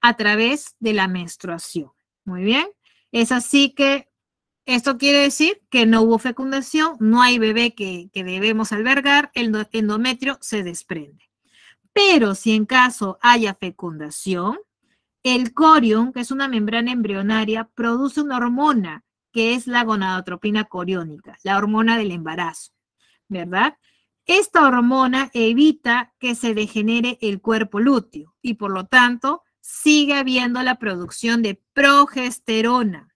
a través de la menstruación. Muy bien. Es así que esto quiere decir que no hubo fecundación, no hay bebé que, que debemos albergar, el endometrio se desprende. Pero si en caso haya fecundación, el corión, que es una membrana embrionaria, produce una hormona que es la gonadotropina coriónica, la hormona del embarazo, ¿verdad? Esta hormona evita que se degenere el cuerpo lúteo y por lo tanto sigue habiendo la producción de progesterona.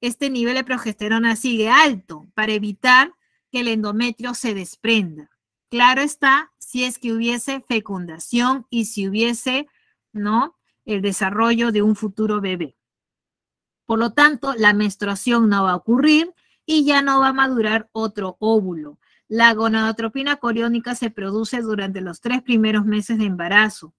Este nivel de progesterona sigue alto para evitar que el endometrio se desprenda. Claro está, si es que hubiese fecundación y si hubiese, ¿no?, el desarrollo de un futuro bebé. Por lo tanto, la menstruación no va a ocurrir y ya no va a madurar otro óvulo. La gonadotropina coriónica se produce durante los tres primeros meses de embarazo,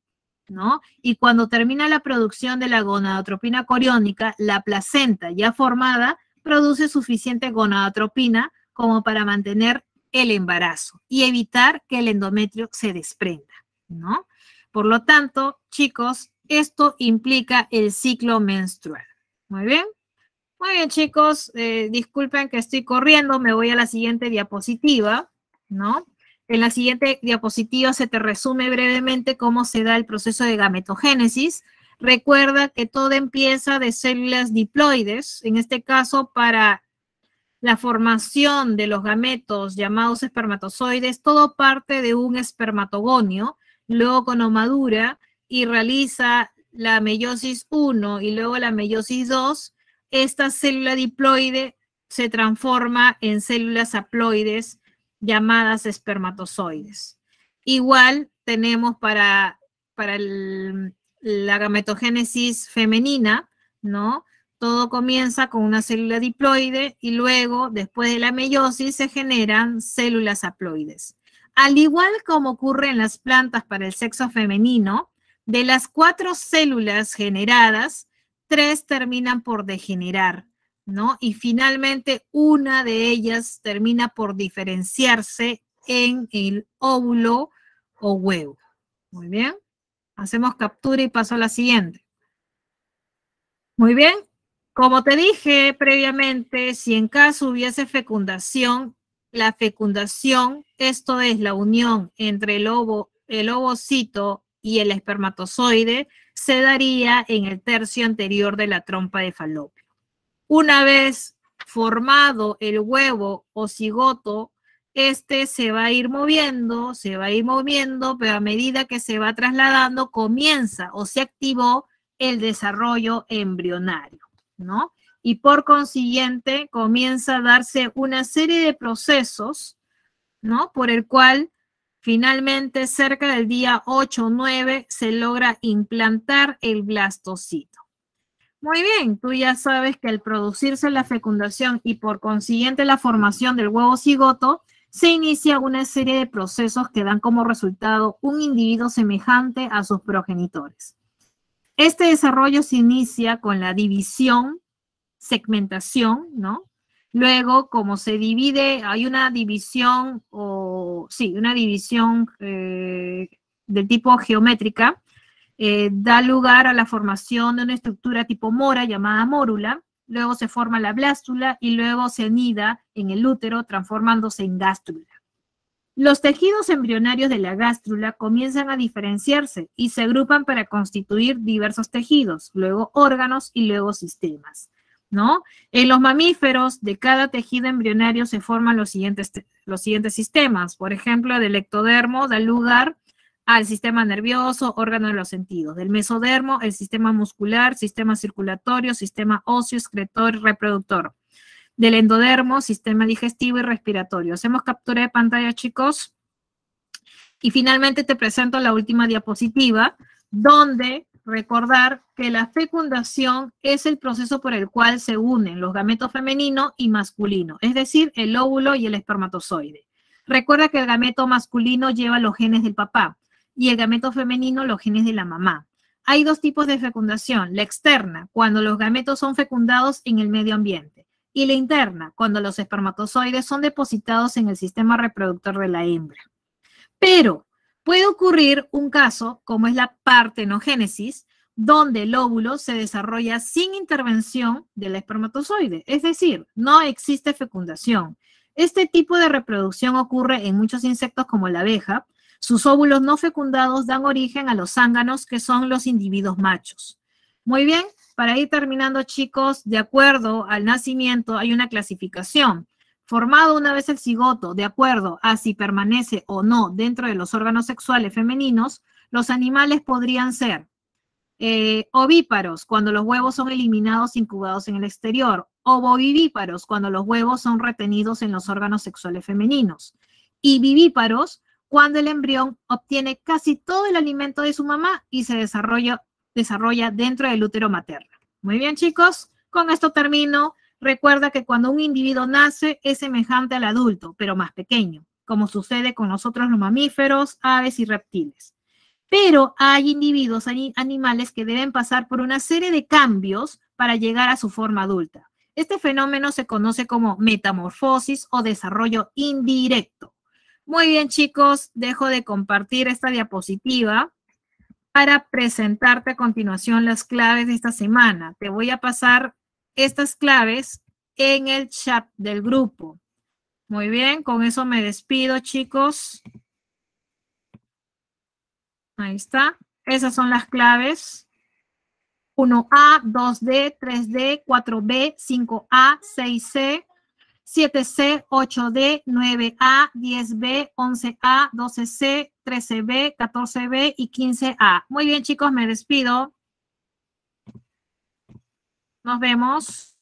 ¿no? Y cuando termina la producción de la gonadotropina coriónica, la placenta ya formada produce suficiente gonadotropina como para mantener el embarazo y evitar que el endometrio se desprenda, ¿no? Por lo tanto, chicos, esto implica el ciclo menstrual. Muy bien, muy bien chicos, eh, disculpen que estoy corriendo, me voy a la siguiente diapositiva, ¿no? En la siguiente diapositiva se te resume brevemente cómo se da el proceso de gametogénesis. Recuerda que todo empieza de células diploides, en este caso para la formación de los gametos llamados espermatozoides, todo parte de un espermatogonio, luego conomadura y realiza la meiosis uno y luego la meiosis dos, esta célula diploide se transforma en células haploides llamadas espermatozoides. Igual tenemos para, para el, la gametogénesis femenina, ¿no? Todo comienza con una célula diploide y luego, después de la meiosis, se generan células haploides. Al igual como ocurre en las plantas para el sexo femenino, de las cuatro células generadas, tres terminan por degenerar, ¿no? Y finalmente una de ellas termina por diferenciarse en el óvulo o huevo. Muy bien. Hacemos captura y paso a la siguiente. Muy bien. Como te dije previamente, si en caso hubiese fecundación, la fecundación, esto es la unión entre el ovo, el ovocito y el espermatozoide, se daría en el tercio anterior de la trompa de Falopio. Una vez formado el huevo o cigoto, este se va a ir moviendo, se va a ir moviendo, pero a medida que se va trasladando comienza o se activó el desarrollo embrionario, ¿no? Y por consiguiente comienza a darse una serie de procesos, ¿no? Por el cual finalmente cerca del día ocho o nueve se logra implantar el blastocito. Muy bien, tú ya sabes que al producirse la fecundación y por consiguiente la formación del huevo cigoto, se inicia una serie de procesos que dan como resultado un individuo semejante a sus progenitores. Este desarrollo se inicia con la división, segmentación, ¿no? Luego, como se divide, hay una división, o sí, una división eh, del tipo geométrica, eh, da lugar a la formación de una estructura tipo mora llamada mórula, luego se forma la blástula y luego se anida en el útero transformándose en gástrula. Los tejidos embrionarios de la gástrula comienzan a diferenciarse y se agrupan para constituir diversos tejidos, luego órganos y luego sistemas, ¿no? En los mamíferos, de cada tejido embrionario se forman los siguientes, los siguientes sistemas. Por ejemplo, del ectodermo da lugar al sistema nervioso, órgano de los sentidos. Del mesodermo, el sistema muscular, sistema circulatorio, sistema óseo, excretor y reproductor. Del endodermo, sistema digestivo y respiratorio. Hacemos captura de pantalla, chicos. Y finalmente te presento la última diapositiva, donde recordar que la fecundación es el proceso por el cual se unen los gametos femenino y masculino, es decir, el óvulo y el espermatozoide. Recuerda que el gameto masculino lleva los genes del papá y el gameto femenino los genes de la mamá. Hay dos tipos de fecundación, la externa, cuando los gametos son fecundados en el medio ambiente, y la interna, cuando los espermatozoides son depositados en el sistema reproductor de la hembra. Pero puede ocurrir un caso, como es la partenogénesis, donde el óvulo se desarrolla sin intervención del espermatozoide, es decir, no existe fecundación. Este tipo de reproducción ocurre en muchos insectos como la abeja. Sus óvulos no fecundados dan origen a los zánganos, que son los individuos machos. Muy bien, para ir terminando, chicos, de acuerdo al nacimiento hay una clasificación. Formado una vez el cigoto, de acuerdo a si permanece o no dentro de los órganos sexuales femeninos, los animales podrían ser eh, ovíparos, cuando los huevos son eliminados e incubados en el exterior, ovovivíparos, cuando los huevos son retenidos en los órganos sexuales femeninos, y vivíparos, cuando el embrión obtiene casi todo el alimento de su mamá y se desarrolla, desarrolla dentro del útero materno. Muy bien, chicos, con esto termino. Recuerda que cuando un individuo nace es semejante al adulto, pero más pequeño, como sucede con nosotros los mamíferos, aves y reptiles. Pero hay individuos, hay animales que deben pasar por una serie de cambios para llegar a su forma adulta. Este fenómeno se conoce como metamorfosis o desarrollo indirecto. Muy bien, chicos, dejo de compartir esta diapositiva para presentarte a continuación las claves de esta semana. Te voy a pasar estas claves en el chat del grupo. Muy bien, con eso me despido, chicos. Ahí está. Esas son las claves. uno A, dos D, tres D, cuatro B, cinco A, seis C, siete C, ocho D, nueve A, diez B, once A, doce C, trece B, catorce B y quince A. Muy bien, chicos, me despido. Nos vemos.